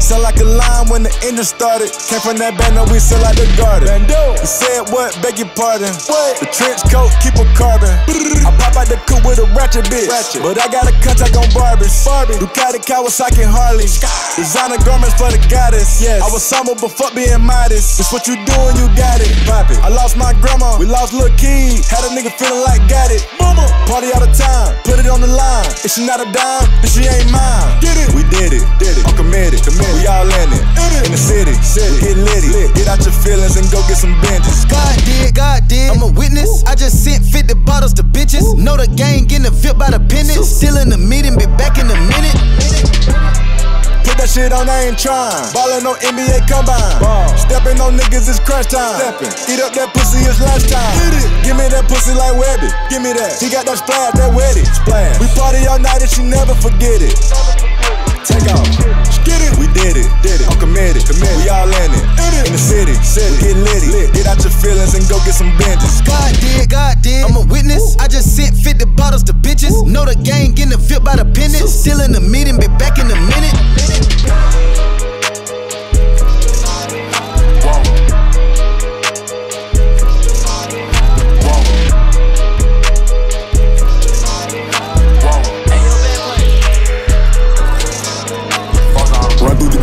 Sound like a line when the engine started. Came from that band, now we sell out the garden. Bando. You said what? Beg your pardon. What? The trench coat, keep a carbon. I pop out the coupe with a ratchet bitch. Ratchet. But I got a contact on Barbies. Barbie. Ducati, Kawasaki, Harley. Designer garments for the goddess. Yes. I was summer, but fuck being modest. It's what you doing, you got it. Pop it. I lost my grandma. We lost little kid. Had a nigga feeling like got it. Mama. Party all the time. Put it on the line. If she not a dime, then she ain't mine. Get it. We did it. Did it. I'm committed. Committed. We all in it. In the city. City. We get litty. Lit. Get out your feelings and go get some benches. God did. I'm a witness. Ooh. I just sent 50 bottles to bitches. Ooh. Know the gang in the VIP by the penance. Still in the meeting. Be back in a minute. Put that shit on, I ain't trying. Ballin' on NBA combine. Ball. Steppin' on niggas, it's crunch time. Steppin'. Eat up that pussy, it's lunchtime. Give me that pussy like Webby. Give me that. She got that splash, that wetty. Splash. We party all night and she never forget it. Take off. Get it. We did it. I'm committed. We all in it. In the city. We get litty. Lit. Get out your feelings and go get some benches. God did. I'm a witness. Ooh. I just sent 50 bottles to bitches. Ooh. Know the gang in the VIP by the penance. Still in the meeting, be back in a minute.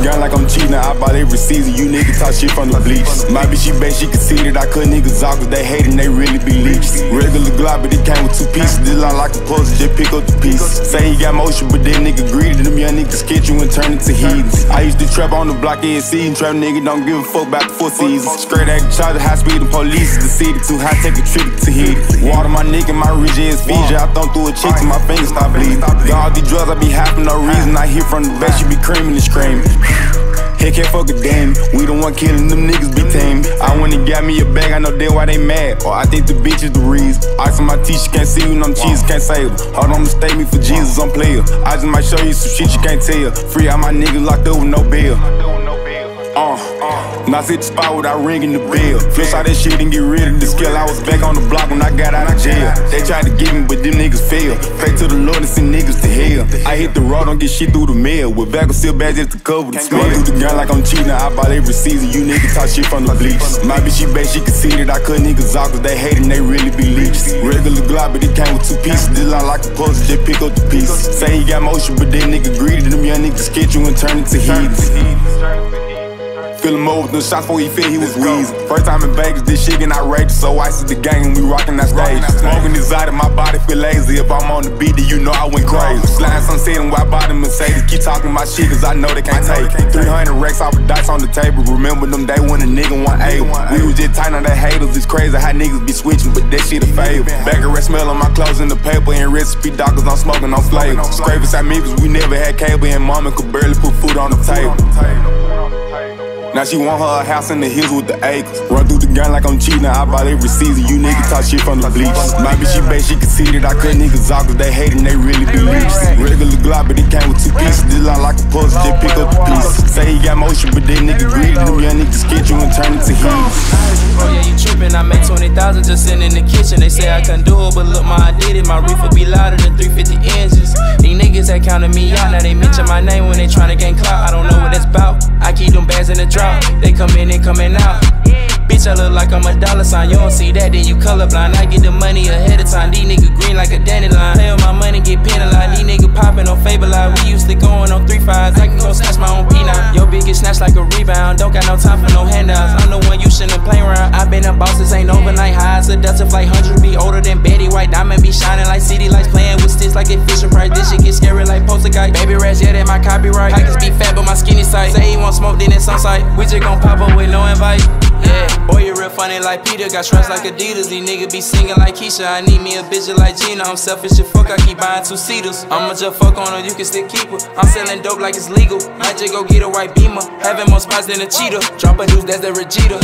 Like I'm cheating, I bought every season. You niggas talk shit from the bleachers. My bitch, she bet she conceded. I cut niggas off cause they hatin', they really be leeches. Regular Glock, but it came with two pieces. This line like a puzzle, just pick up the pieces. Say he got motion, but that nigga greedy. Them young niggas catch you and turn into heathens. I used to trap on the block and see trap nigga, don't give a fuck about the Four Seasons. Straight at the charger, high speed, the police. The city too high, take a trip to hit. Water my nigga, my rich ass feature. I thumb through a chick till my fingers stop bleeding. Got all these drugs, I be high for no reason. I hear from the back, she be creaming and screaming. Heck can't fuck a damn. We the one killing them niggas be tame. I wanna got me a bag, I know that why they mad. Or I think the bitch is the reason. I see my teeth, she can't see when I'm Jesus, can't save her. Hold on, mistake me for Jesus, I'm player. I just might show you some shit you can't tell. Free out my niggas locked up with no bail. Now sit the spot without ringing the bell. Flush out that shit and get rid of the skill. I was back on the block when I got out of jail. They tried to get me, but them niggas failed. Pray to the Lord and send niggas to hell. I hit the road, don't get shit through the mail. With back on seal bags just to cover the smell. Run through the gun like I'm cheating. I bought every season. You niggas talk shit from the bleachers. My bitch, she bet she conceded. I cut niggas off cause they hatin', they really be leeches. Regular Glock, but it came with two pieces. This line like a puzzle, just pick up the pieces. Say he got motion, but that nigga greedy. Them young niggas catch you and turn into heathens. Fill him over with them shots before he feel he was wheezing. First time in Vegas, this shit getting outrageous. So I see the gang and we rockin' that stage. Smoking this out of my body, feel lazy. If I'm on the beat, then you know I went crazy. Sliding sunset and white bottom Mercedes. Keep talking my shit cause I know they can't take it. 300 racks off the dice on the table. Remember them day when a nigga won A. We was just tight on that haters. It's crazy how niggas be switching, but that shit a favor. Back and red smell on my clothes in the paper. And recipe doctors, I'm smoking on flavor. Scrapers at me cause we never had cable. And mama could barely put food on the table. Now she want her a house in the hills with the acres. Run through the gun like I'm cheating. I bought every season. You niggas talk shit from the bleachers. My bitch, she bet she conceded. I cut niggas off cause they hatin', they really be leeches. Regular Glock, but it came with two pieces. This line like a puzzle, just pick up the pieces. Say he got motion, but that nigga greedy. Them young niggas catch you and turn it to him. Oh yeah, you trippin', I made 20,000 just sitting in the kitchen. They say I couldn't do it, but look, my I did it. My reefer be louder than 350 engines. These niggas that counted me out, now they mention my name when they tryna gain clout. I don't know what that's about. I keep them bags in the drop. They come in and coming out. Bitch, I look like I'm a dollar sign. You don't see that, then you colorblind. I get the money ahead of time. These niggas green like a dandelion. Play on my money, get penalized. These niggas popping on Faberlight. We used to going on 3-5s. I can go snatch my own P9. Your bitch get snatched like a rebound. Don't got no time for no handouts. I'm the one you shouldn't play around. I been a boss, this ain't overnight highs. A Delta flight, 100 be older than Betty White. Diamond be shining like city lights. Playing with sticks like it Fisher Price. This shit get scary like poster guy. Baby rats, yeah, that my copyright. Pockets be fat, but my skinny sight. Say he want smoke, then it's on sight. We just gon' pop up with no invite. Yeah, boy, you real funny like Peter. Got straps like Adidas. These niggas be singing like Keisha. I need me a bitch like Gina. I'm selfish and fuck, I keep buying two-seaters. I'ma just fuck on her, you can still keep her. I'm selling dope like it's legal. I just go get a white Beamer. Having more spots than a cheetah. Dropping news, that's the Regita.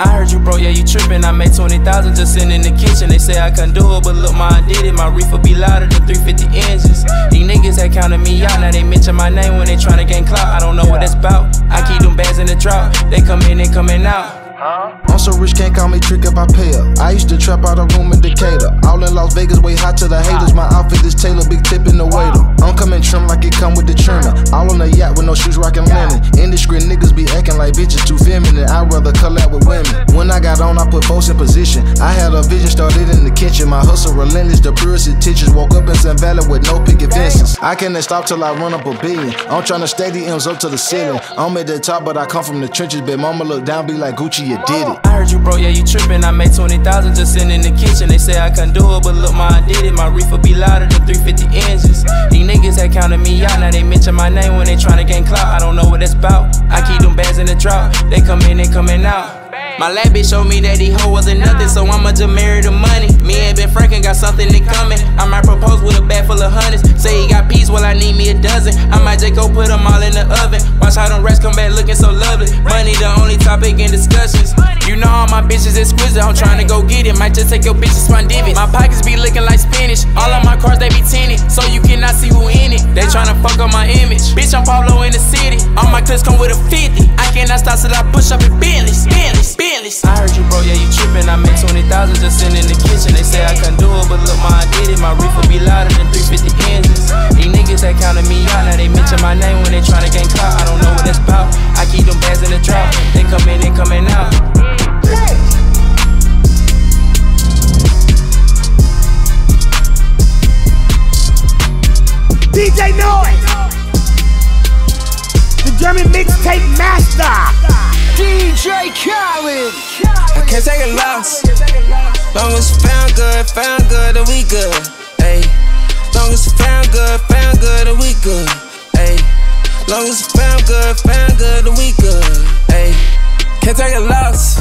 I heard you, bro, yeah, you trippin'. I made 20,000 just sitting in the kitchen. They say I couldn't do it, but look, my I did it. My reefer be louder than 350 engines. These niggas had counted me out. Now they mention my name when they tryna gain clout. I don't know what that's about. I keep them bags in the drop. They come in and coming out. I'm so rich, can't call me trick if I pay up. I used to trap out a room in Decatur. All in Las Vegas, way hot to the haters. My outfit is tailored, big tip in the waiter. I'm coming trim like it come with the trimmer. All on the yacht with no shoes, rockin' linen. Indiscreet niggas be acting like bitches too feminine. I'd rather collab with women. When I got zone, I put folks in position. I had a vision, started in the kitchen. My hustle relentless, the purest intentions. Woke up in some valley with no picket fences. I cannot stop till I run up a billion. I'm trying to stack the M's up to the ceiling. I'm at the top, but I come from the trenches. But mama look down, be like, Gucci, you did it. I heard you broke, yeah, you tripping. I made 20,000 just sitting in the kitchen. They say I can do it, but look, ma, I did it. My reefer be louder than 350 engines. These niggas had counted me out, now they mention my name when they tryna gain clout. I don't know what that's about. I keep them bags in the drop. They come in and coming out. My lab bitch showed me that he hoe wasn't nothing, so I'ma just marry the money. Me and Ben Franklin got something in common. I might propose with a bag full of hundreds. Say he got peas, well I need me a dozen. I might just go put them all in the oven. Watch how them rats come back looking so lovely. Money the only topic in discussions. You know all my bitches exquisite, I'm tryna go get it. Might just take your bitches from divot. My pockets be looking like spinach. All of my cars they be tinted, so you cannot see who in it. They tryna fuck up my image. Bitch, I'm Pablo in the city. All my clips come with a 50. I cannot stop till I push up in Bentley's. I heard you bro, yeah you trippin'. I made 20,000 just sitting in the kitchen. They say I can do it, but look ma, I did it. My reefer be louder than 350 engines. These niggas that counted me out, now they mention my name when they tryna gain clout. I don't know what that's about. I keep them bags in the drop. They come in and coming out. DJ Noise, the German mixtape master. DJ Khaled. I can't take a loss. Long as found good, then we good. Ayy. Long as found good, then we good. Ayy. Long as found good, then we good. Ayy. Can't take a loss.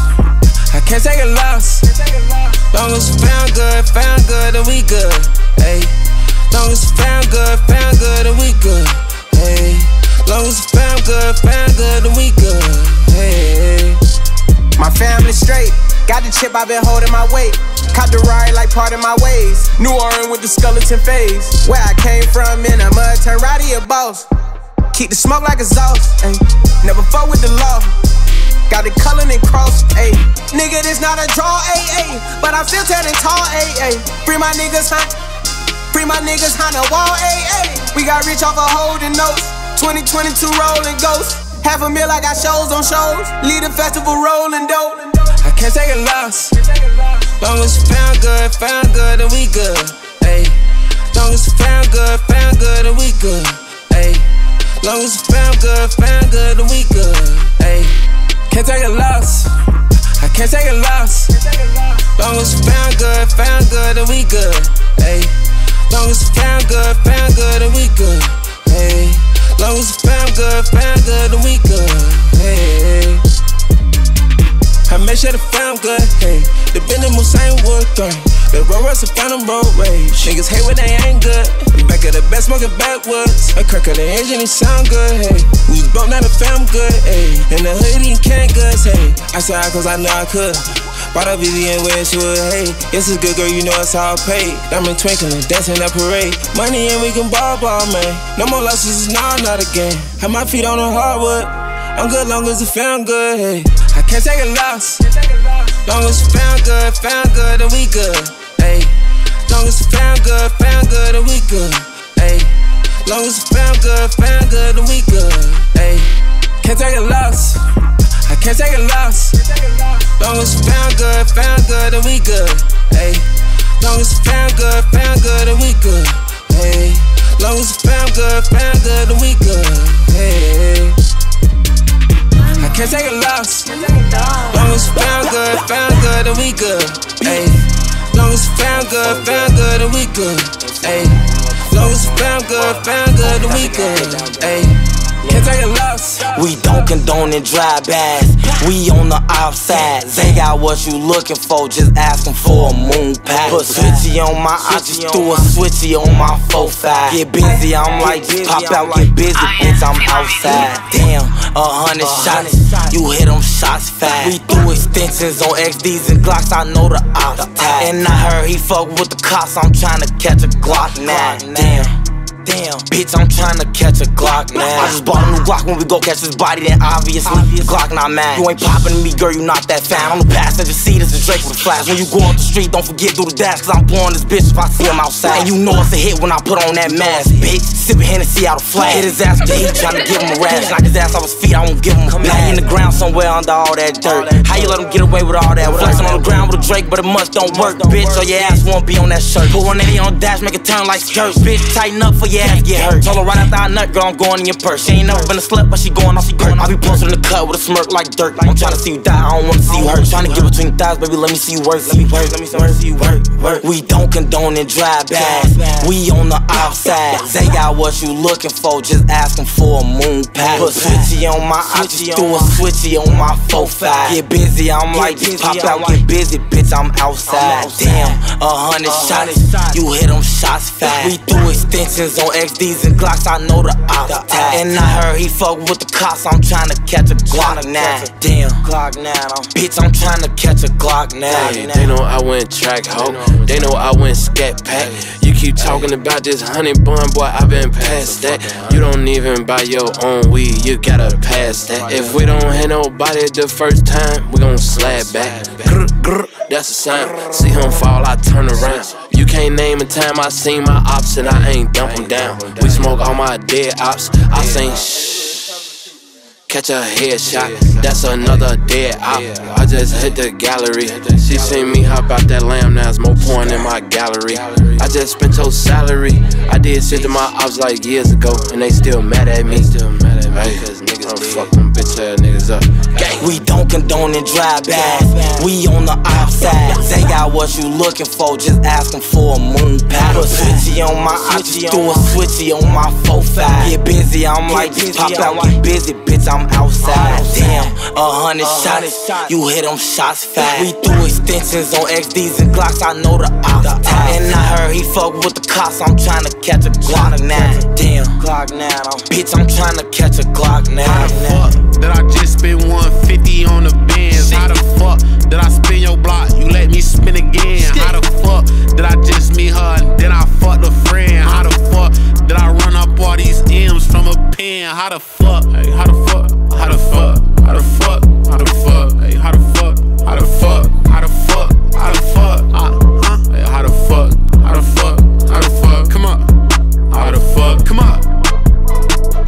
I can't take a loss. Long as found good, then we good. Ayy. Long as found good, then we good. Ayy. Long as found good, and we good. Hey, my family straight. Got the chip, I've been holding my weight. Caught the ride like part of my ways. New Orleans with the skeleton phase. Where I came from in a mud, turn Roddy a boss. Keep the smoke like a exhaust, ayy. Never fuck with the law. Got the color and cross, ayy. Nigga, this not a draw, ayy, ayy. But I'm still turning tall, ayy, ayy. Free my niggas, huh? Free my niggas, huh? The wall, ayy, ayy. We got rich off of holding notes. 2022 rolling ghosts. Half a meal, I got shows on shows. Lead a festival rolling dope. I can't take a loss. Long as found good, and we good. Ayy. Long as found good, and we good. Ayy. Long as found good, and we good. Ayy. Can't take a loss. I can't take a loss. Long as found good, and we good. Ayy. Long as found good, and we good. Ayy. Long as found good, and we good, hey. I made sure the found good, hey. The Benham Hussein wood thing. The Rolex found them road rage. Niggas hate when they ain't good. Back at the best, smoking backwards. A crack of the engine, it sound good, hey. We was broke, now the found good, hey. In the hoodie and canned goods, hey. I said I cause I know I could. Bought a Vivian where she would hate. Yes, it's good, girl, you know it's all paid. Diamond twinkling, dancing at parade. Money and we can ball, ball, man. No more losses, it's not a game. Have my feet on the hardwood. I'm good, long as it found good, hey. I can't take a loss. Long as it found good, and we good, hey. Long as it found good, and we good, hey. Long as it found good, and we good, hey. Can't take a loss. I can't take a loss. Long as found good, and we good. Ayy. Long as found good, and we good. Ayy. Long as found good, and we good. Ayy. I can't take a loss. Long as found good, and we good. Ayy. Long as found good, and we good. Ayy. Long as found good, and we good. Ayy. Can't take a loss. We don't condone and drive bass. We on the outside. They got what you looking for. Just ask them for a moon pack. Put switchy on my, I just threw a switchy on my 4-5. Get busy, I'm like, just pop out, get busy, bitch, I'm outside. Damn, 100 shots. You hit them shots fast. We threw extensions on XDs and Glocks. I know the ops. And I heard he fuck with the cops. I'm tryna catch a Glock now. Damn. Damn, bitch, I'm tryna catch a Glock now. I just bought a new Glock. When we go catch this body, then obviously. Glock not mad. You ain't popping to me, girl, you not that fan. I'm the passenger seat, it's a Drake with a flash. When you go up the street, don't forget do the dash, cause I'm blowing this bitch if I see him outside. And you know it's a hit when I put on that mask, bitch. Sippin' Hennessy out of flag. Hit his ass, he tryna give him a rash. Knock his ass off his feet, I won't give him a back. In the ground somewhere under all that dirt. How you let him get away with all that? Flexing on the ground with a Drake, but it must don't work, bitch. Or your ass won't be on that shirt. Put 180 on dash, make it turn like skirts. Bitch, tighten up for your ass get hurt. Told her right after I nut, girl, I'm going in your purse. She ain't never been a slut, but she going off, she hurt. I be posting the cut with a smirk like dirt. I'm tryna see you die, I don't wanna see you hurt. Tryna get between thighs, baby, let me see you work. Let me see you work. We don't condone and drive bags. We on the outside. They got what you looking for, just asking for a moon pack. Put switchy on my I just threw a switchy on my 4-5. Get busy, I'm like, just pop out, get busy, bitch, I'm outside. Damn, 100 shots, you hit them shots fast. We threw extensions on XDs and Glocks, I know the ops tag. And I heard he fuck with the cops, I'm tryna catch a Glock now. Damn, bitch, I'm tryna catch a Glock now. They know I went track ho, they know I went scat pack. You keep talking about this honey bun, boy, I been past that. You don't even buy your own weed, you gotta pass that. If we don't hit nobody the first time, we gon' slap back. That's a sign, see him fall, I turn around. You can't name a time I seen my ops and I ain't dump them down. We smoke all my dead ops, I ain't shh. Catch a headshot, that's another dead op. I just hit the gallery. She seen me hop out that lamb, now it's more porn in my gallery. I just spent your salary. I did shit to my ops like years ago, and they still mad at me. Cause niggas don't fuck them bitch ass niggas up. We don't condone and drive bags. We on the outside. They got what you looking for, just asking for a moon pack. Put switchy on my I just threw a switchy on my 4-5. Get busy, I'm like just pop out, get busy, bitch, I'm outside. Damn, 100 shots, you hit them shots fast. We threw extensions on XDs and Glocks, I know the ops tag. And I heard he fuck with the cops, I'm tryna catch a Glock now. Damn, bitch, I'm tryna catch a Glock now. How the fuck that I just spent 150 on the Benz? How the fuck that I spin your block, you let me spin again? How the fuck that I just meet her and then I fucked a friend? How the fuck that I run up all these M's from a pen? How the fuck, hey, how the fuck, how the fuck, how the fuck, how the fuck, hey, how the fuck, how the fuck, how the fuck, how the fuck, hey, how the fuck, how the fuck, how the fuck, come up, how the fuck, come up.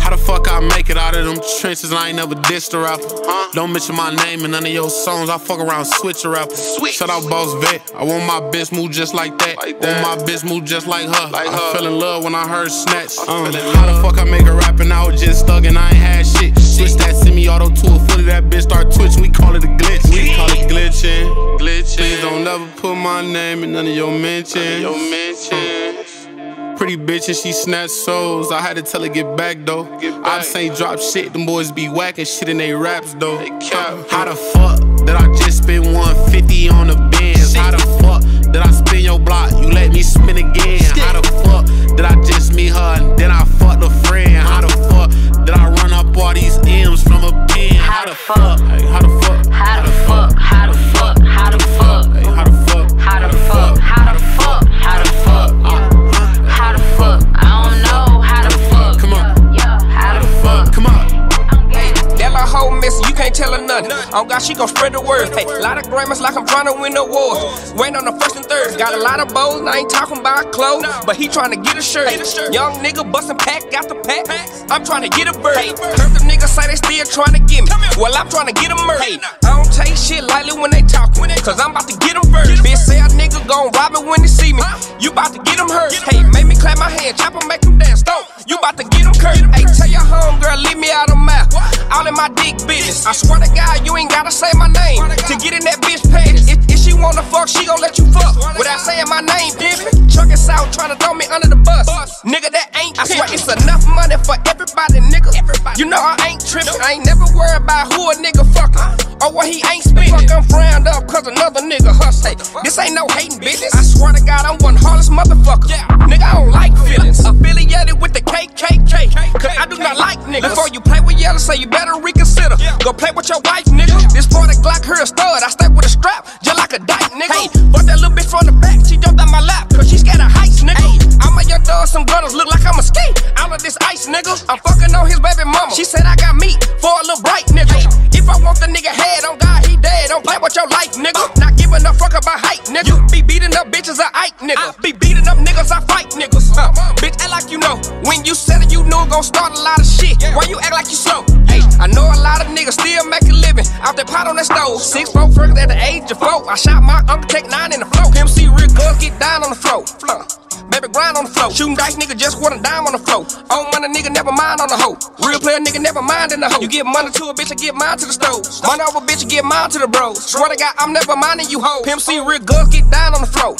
How the fuck I make it out of them trenches and I ain't never dissed a rapper? Don't mention my name in none of your songs, I fuck around switch a rapper. Shut up, boss vet, I want my bitch move just like that. Want my bitch move just like her. I fell in love when I heard Snatch. How the fuck I make a rap and I was just stuck and I ain't had shit? Switch that semi-auto to a footy, that bitch start twitching, we call it a glitch. We call it glitching, glitching. Please don't ever put my name in none of your mentions. Pretty bitch and she snatched souls. I had to tell her get back though. I just ain't drop shit. Them boys be whacking shit in they raps though. How the fuck that I just spent 150 on the Benz? How the fuck that I spin your block? You let me spin again. How the fuck that I just meet her and then I fucked a friend? How the fuck that I run up all these M's from a pen? How the fuck? Hey, how the fuck? How the fuck? How the fuck? How the fuck? Hey, how the fuck? How the fuck? How the fuck? How the fuck? How the fuck? I don't know how the fuck. Come on, how the fuck? Come on. That my whole message, you can't tell her nothing. Oh God, she gon' spread the word. Hey, lot of Grammys like I'm tryna win the awards. Waiting on the first and third. Got a lot of bows, I ain't talking about clothes, but he tryna get a shirt. Young nigga bustin' pack, got the pack. I'm tryna get a bird. Heard them niggas say they still tryna get me. Well, I'm tryna get a murder. I don't take shit lightly when they talk, cause I'm about to get them first. Bitch say a nigga gon' rob me when they see me. You bout to get them hurt. Hey, make me clap my hands, chop em, make them dance. Don't, you bout to get them cursed. Hey, tell your homegirl, leave me out of mouth. All in my dick business. I swear to God, you ain't gotta say my name to get in that bitch pants. If she wanna fuck, she gon' let you fuck without saying my name, bitch. Chuck it out, tryna throw me under the bus. Nigga, that ain't I swear it's enough money for everybody, nigga. You know I ain't trippin'. I ain't never worried about who a nigga fuckin' or what he ain't spendin'. Fuck, I'm frowned up cause another nigga hustle. This ain't no hatin' business. I swear to God, I'm one hardest motherfucker. Nigga, I don't like feelings. Affiliated with the KKK, cause I do not like niggas. Before you play with yellow, say you better reconsider. Go play with your wife, nigga. This part of Glock, her a stud. I step with a strap, just like a dyke, nigga. Hey, bought that little bitch from the back. She jumped on my lap, cause she scared of heights, nigga. Ay, I'm a young thug, some gutters look like I'm a ski. tight, nigga. Not giving a fuck about hype, nigga. You be beating up bitches, I Ike, nigga. I be beating up niggas, I fight, niggas. Bitch, act like you know. When you said it, you knew it gon' start a lot of shit. Why you act like you slow? Hey, I know a lot of niggas still make a living out that pot on that stove. 6'4" first at the age of 4. I shot my uncle, take 9 in the flow. MC real guns get down on the floor. Baby grind on the floor. Shooting dice, nigga, just want a dime on the floor. On money, nigga, never mind on the hoe. Real player, nigga, never mind in the hoe. You give money to a bitch, I give mine to the stove. Money over bitch, I give mine to the bros. Swear to God, I'm never minding you hoe. Pimp C, real guns get down on the floor.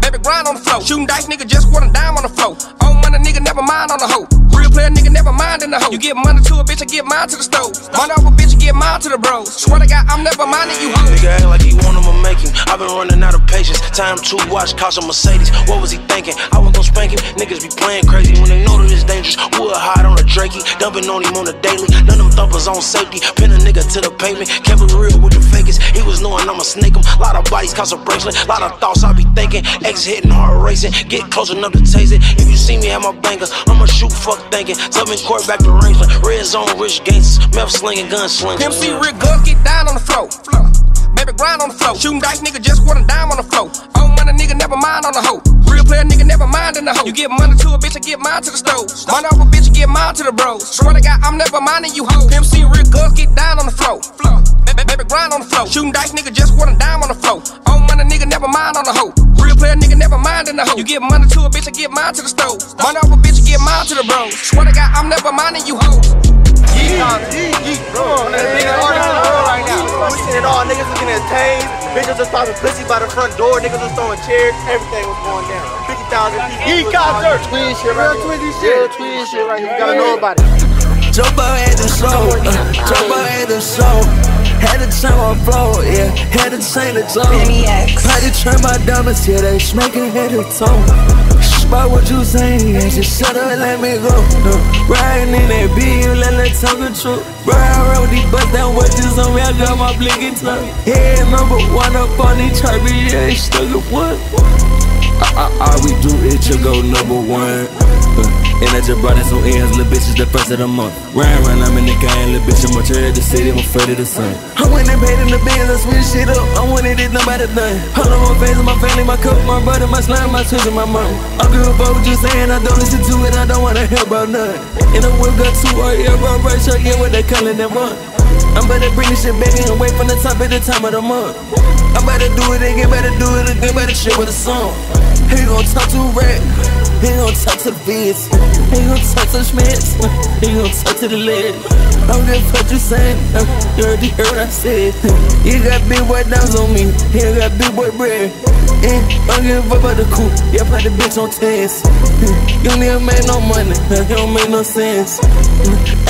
Baby grind on the floor. Shooting dice, nigga, just want a dime on the floor. On money, nigga, never mind on the hoe. Real player, nigga, never mind in the hoe. You give money to a bitch, I give mine to the stove. Money over bitch, I give mine to the bros. Swear to God, I'm never minding you hoe. Nigga act like he want him to make him. I've been running out of patience. Time to watch, cost a Mercedes. What was he thinking? I was gon' spank him, niggas be playing crazy when they know that it's dangerous. Wood hide on a Drakey, dumping on him on the daily. None of them thumpers on safety, pin a nigga to the pavement. Kept it real with the fakest, he was knowing I'ma snake him. Lot of bodies, cost a bracelet, lot of thoughts I be thinking. X hitting, hard racing, get close enough to taste it. If you see me at my bankers, I'ma shoot, fuck thinking. Tubman quarterback arrangement, red zone, rich gangsters, meth slinging, gun slinging. MC Rick Guns get down on the floor. Baby grind on the floor. Shooting dice, nigga, just want a dime on the floor. On money, nigga, never mind on the hoe. Real player, nigga, never mind in the hoe. You give money to a bitch, I give mine to the stove. Money over bitch, I give mine to the bros. Swear to God, I'm never minding you hoe. Pimp C, real guns get down on the floor. Baby grind on the floor. Shooting dice, nigga, just want a dime on the floor. On money, nigga, never mind on the hoe. Real player, nigga, never mind in the hoe. You give money to a bitch, I give mine to the stove. Money over bitch, I give mine to the bros. Swear to God, I'm never minding you hoe. Bro, that nigga artist in the world right now. Pushing it all, niggas looking at tames. Bitches just popping pussy by the front door. Niggas just throwing chairs. Everything was going down. 50,000 people. E-concert. Twin shit right here. Real twin shit right here. You gotta know about it. Jumbo had them slow. Jumbo had them slow. Had to turn my flow, yeah. Had to change the tone. Had to turn my diamonds, yeah. They smoking head to toe. About what you saying, just shut up and let me go. Riding in that beat, you let that talk the truth. Bro, I rode these bus down watches on me, I got my blinking tongue. Yeah, number one up on these chirpy, yeah, it's stuck at what? All we do is to go number one. And I just brought in some ends, little bitches, the first of the month. Round, I'm in the game, little bitch, I'm a traitor to the city, I'm afraid of the sun. I went and paid in the bands, I switched shit up, I wanted it, nobody done. All on my face, my family, my cup, my brother, my slime, my children, my mom. I don't give a fuck what you're saying, I don't listen to it, I don't wanna hear about none. And I will go to our ear, bro, right, sure, yeah, what they calling that run. I'm about to bring this shit back and away from the top at the time of the month. I'm about to do it again, better do it again, better shit with a song. He gon' talk to rap, he gon' talk to the beats, he gon' talk to the schmets, he gon' talk to the lead. I don't give a fuck you saying, you already heard what I said. You got big boy downs on me, he got big boy bread. And I don't give a fuck about the coupe, yeah, put the bitch on test. You don't even make no money, it don't make no sense.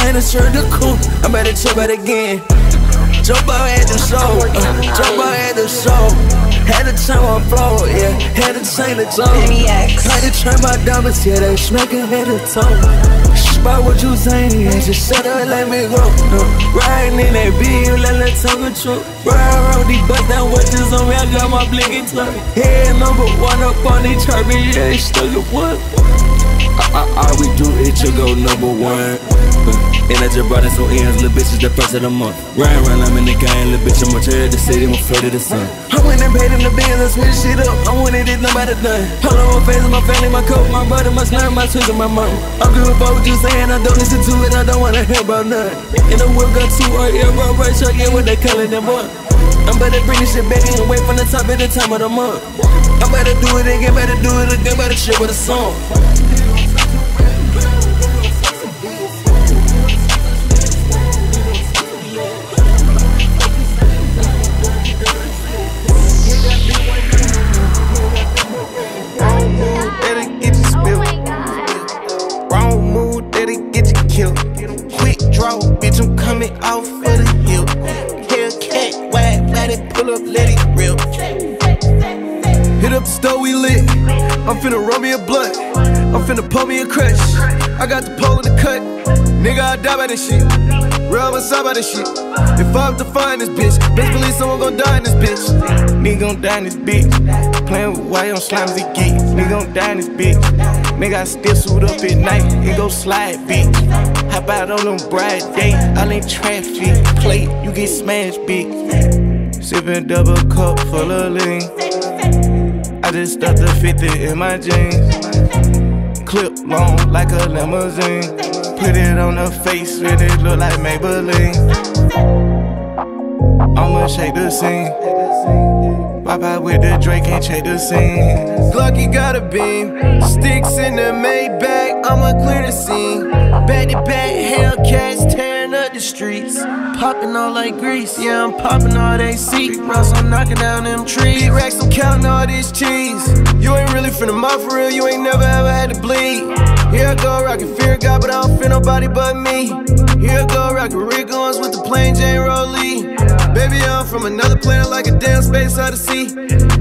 I ain't assured the coupe, I'm about to trip out again. Jump out at the show, jump out at the show. Had to turn my flow, yeah, had to change the tone. Had to turn my diamonds, yeah, they smacking head to toe. Spot what you saying, yeah, just shut up and let me go. Riding in that beat, let that tongue control. Ride around these bus down watches on me, I got my blinking tongue. Yeah, number one up on these chirpy, yeah, it's stuck at what? All we do is to go number one. And I just brought in some ends, little bitches, the first of the month. Round, I'm in the game, little bitch, I'm a traitor to the city, I'm afraid of the sun. I went and paid in the bands, I switched shit up, I wanted it, nobody done. All on my face, my family, my coat, my brother, my slime, my twins, and my mom. I'm good about what you saying, I don't listen to it, I don't wanna hear about none. And the world got too hard, yeah, bro, right, sure, yeah, what they calling them up. I'm about to bring this shit back and away from the top at the time of the month. I'm about to do it again, better do it again, better shit with a song. Off for the hill, Hellcat, wide it, pull up, let it rip. Hit up the store, we lit. I'm finna roll me a blunt. I'm finna pull me a crutch. I got the pole in the cut. Nigga, I die by this shit. Real, I die by this shit. If I'm to find this bitch, best believe someone gon' die in this bitch. Nigga gon' die in this bitch. Playin' with white on slimes, it geek. Nigga gon' die in this bitch. Nigga, I still suit up at night and go slide, bitch. Hop out on them bride date, I ain't traffic, plate, you get smashed, bitch. Sippin' double cup full of lean. I just stuck the 50 in my jeans. Clip long like a limousine. Put it on her face, and it look like Maybelline. I'ma shake the scene. Pop out with the Drake, can't shake the scene. Glucky got a beam, sticks in the Maybach. I'ma clear the scene. Back to back, Hellcats tearing up the streets. Popping all like grease, yeah, I'm popping all they seats. Ross, I'm knocking down them trees. Big racks, I'm counting all this cheese. You ain't really finna mop for real, you ain't never ever had to bleed. Here I go, rockin' Fear God, but I don't fear nobody but me. Here I go, rockin' Rick Owens with the plain Jane Rolee. Baby, I'm from another planet like a damn space out of sea.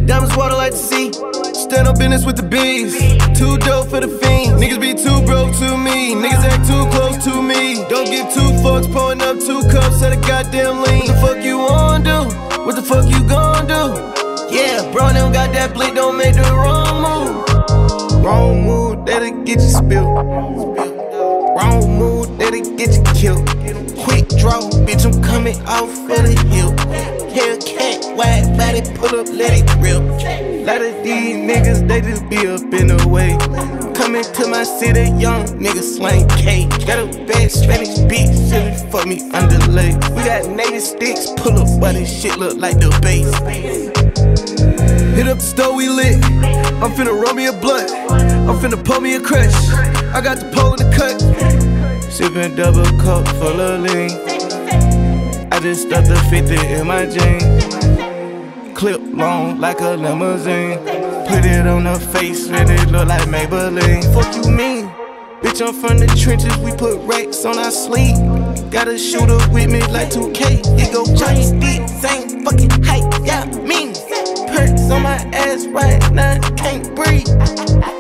Diamonds water like the sea. Stand on business with the bees. Too dope for the fiends. Niggas be too broke to me. Niggas act too close to me. Don't give two fucks, pouring up two cups at a goddamn lean. What the fuck you wanna do? What the fuck you gon' do? Yeah, bro, them got that blick, don't make the wrong move. Wrong move, that'll get you spilled. Wrong move, that'll get you killed. Quick draw, bitch, I'm coming off of the hill. Hellcat, wide body, pull up, let it rip. A lot of these niggas, they just be up in the way. Coming to my city, young niggas slang K. Got a bad Spanish bitch, silly for me underlay. We got native sticks, pull up, but this shit look like the bass. Hit up the store, we lit. I'm finna roll me a blunt. I'm finna pull me a crush. I got the pole in the cut. Sippin' double cup full of lean. I just stuck the 50 in my jeans. Clip long like a limousine. Put it on her face, and it look like Maybelline. Fuck you mean? Bitch, I'm from the trenches, we put racks on our sleeve. Got a shooter with me like 2K. It go Johnny Depp, same fucking height, yeah, mean. Perks on my ass right now, can't breathe.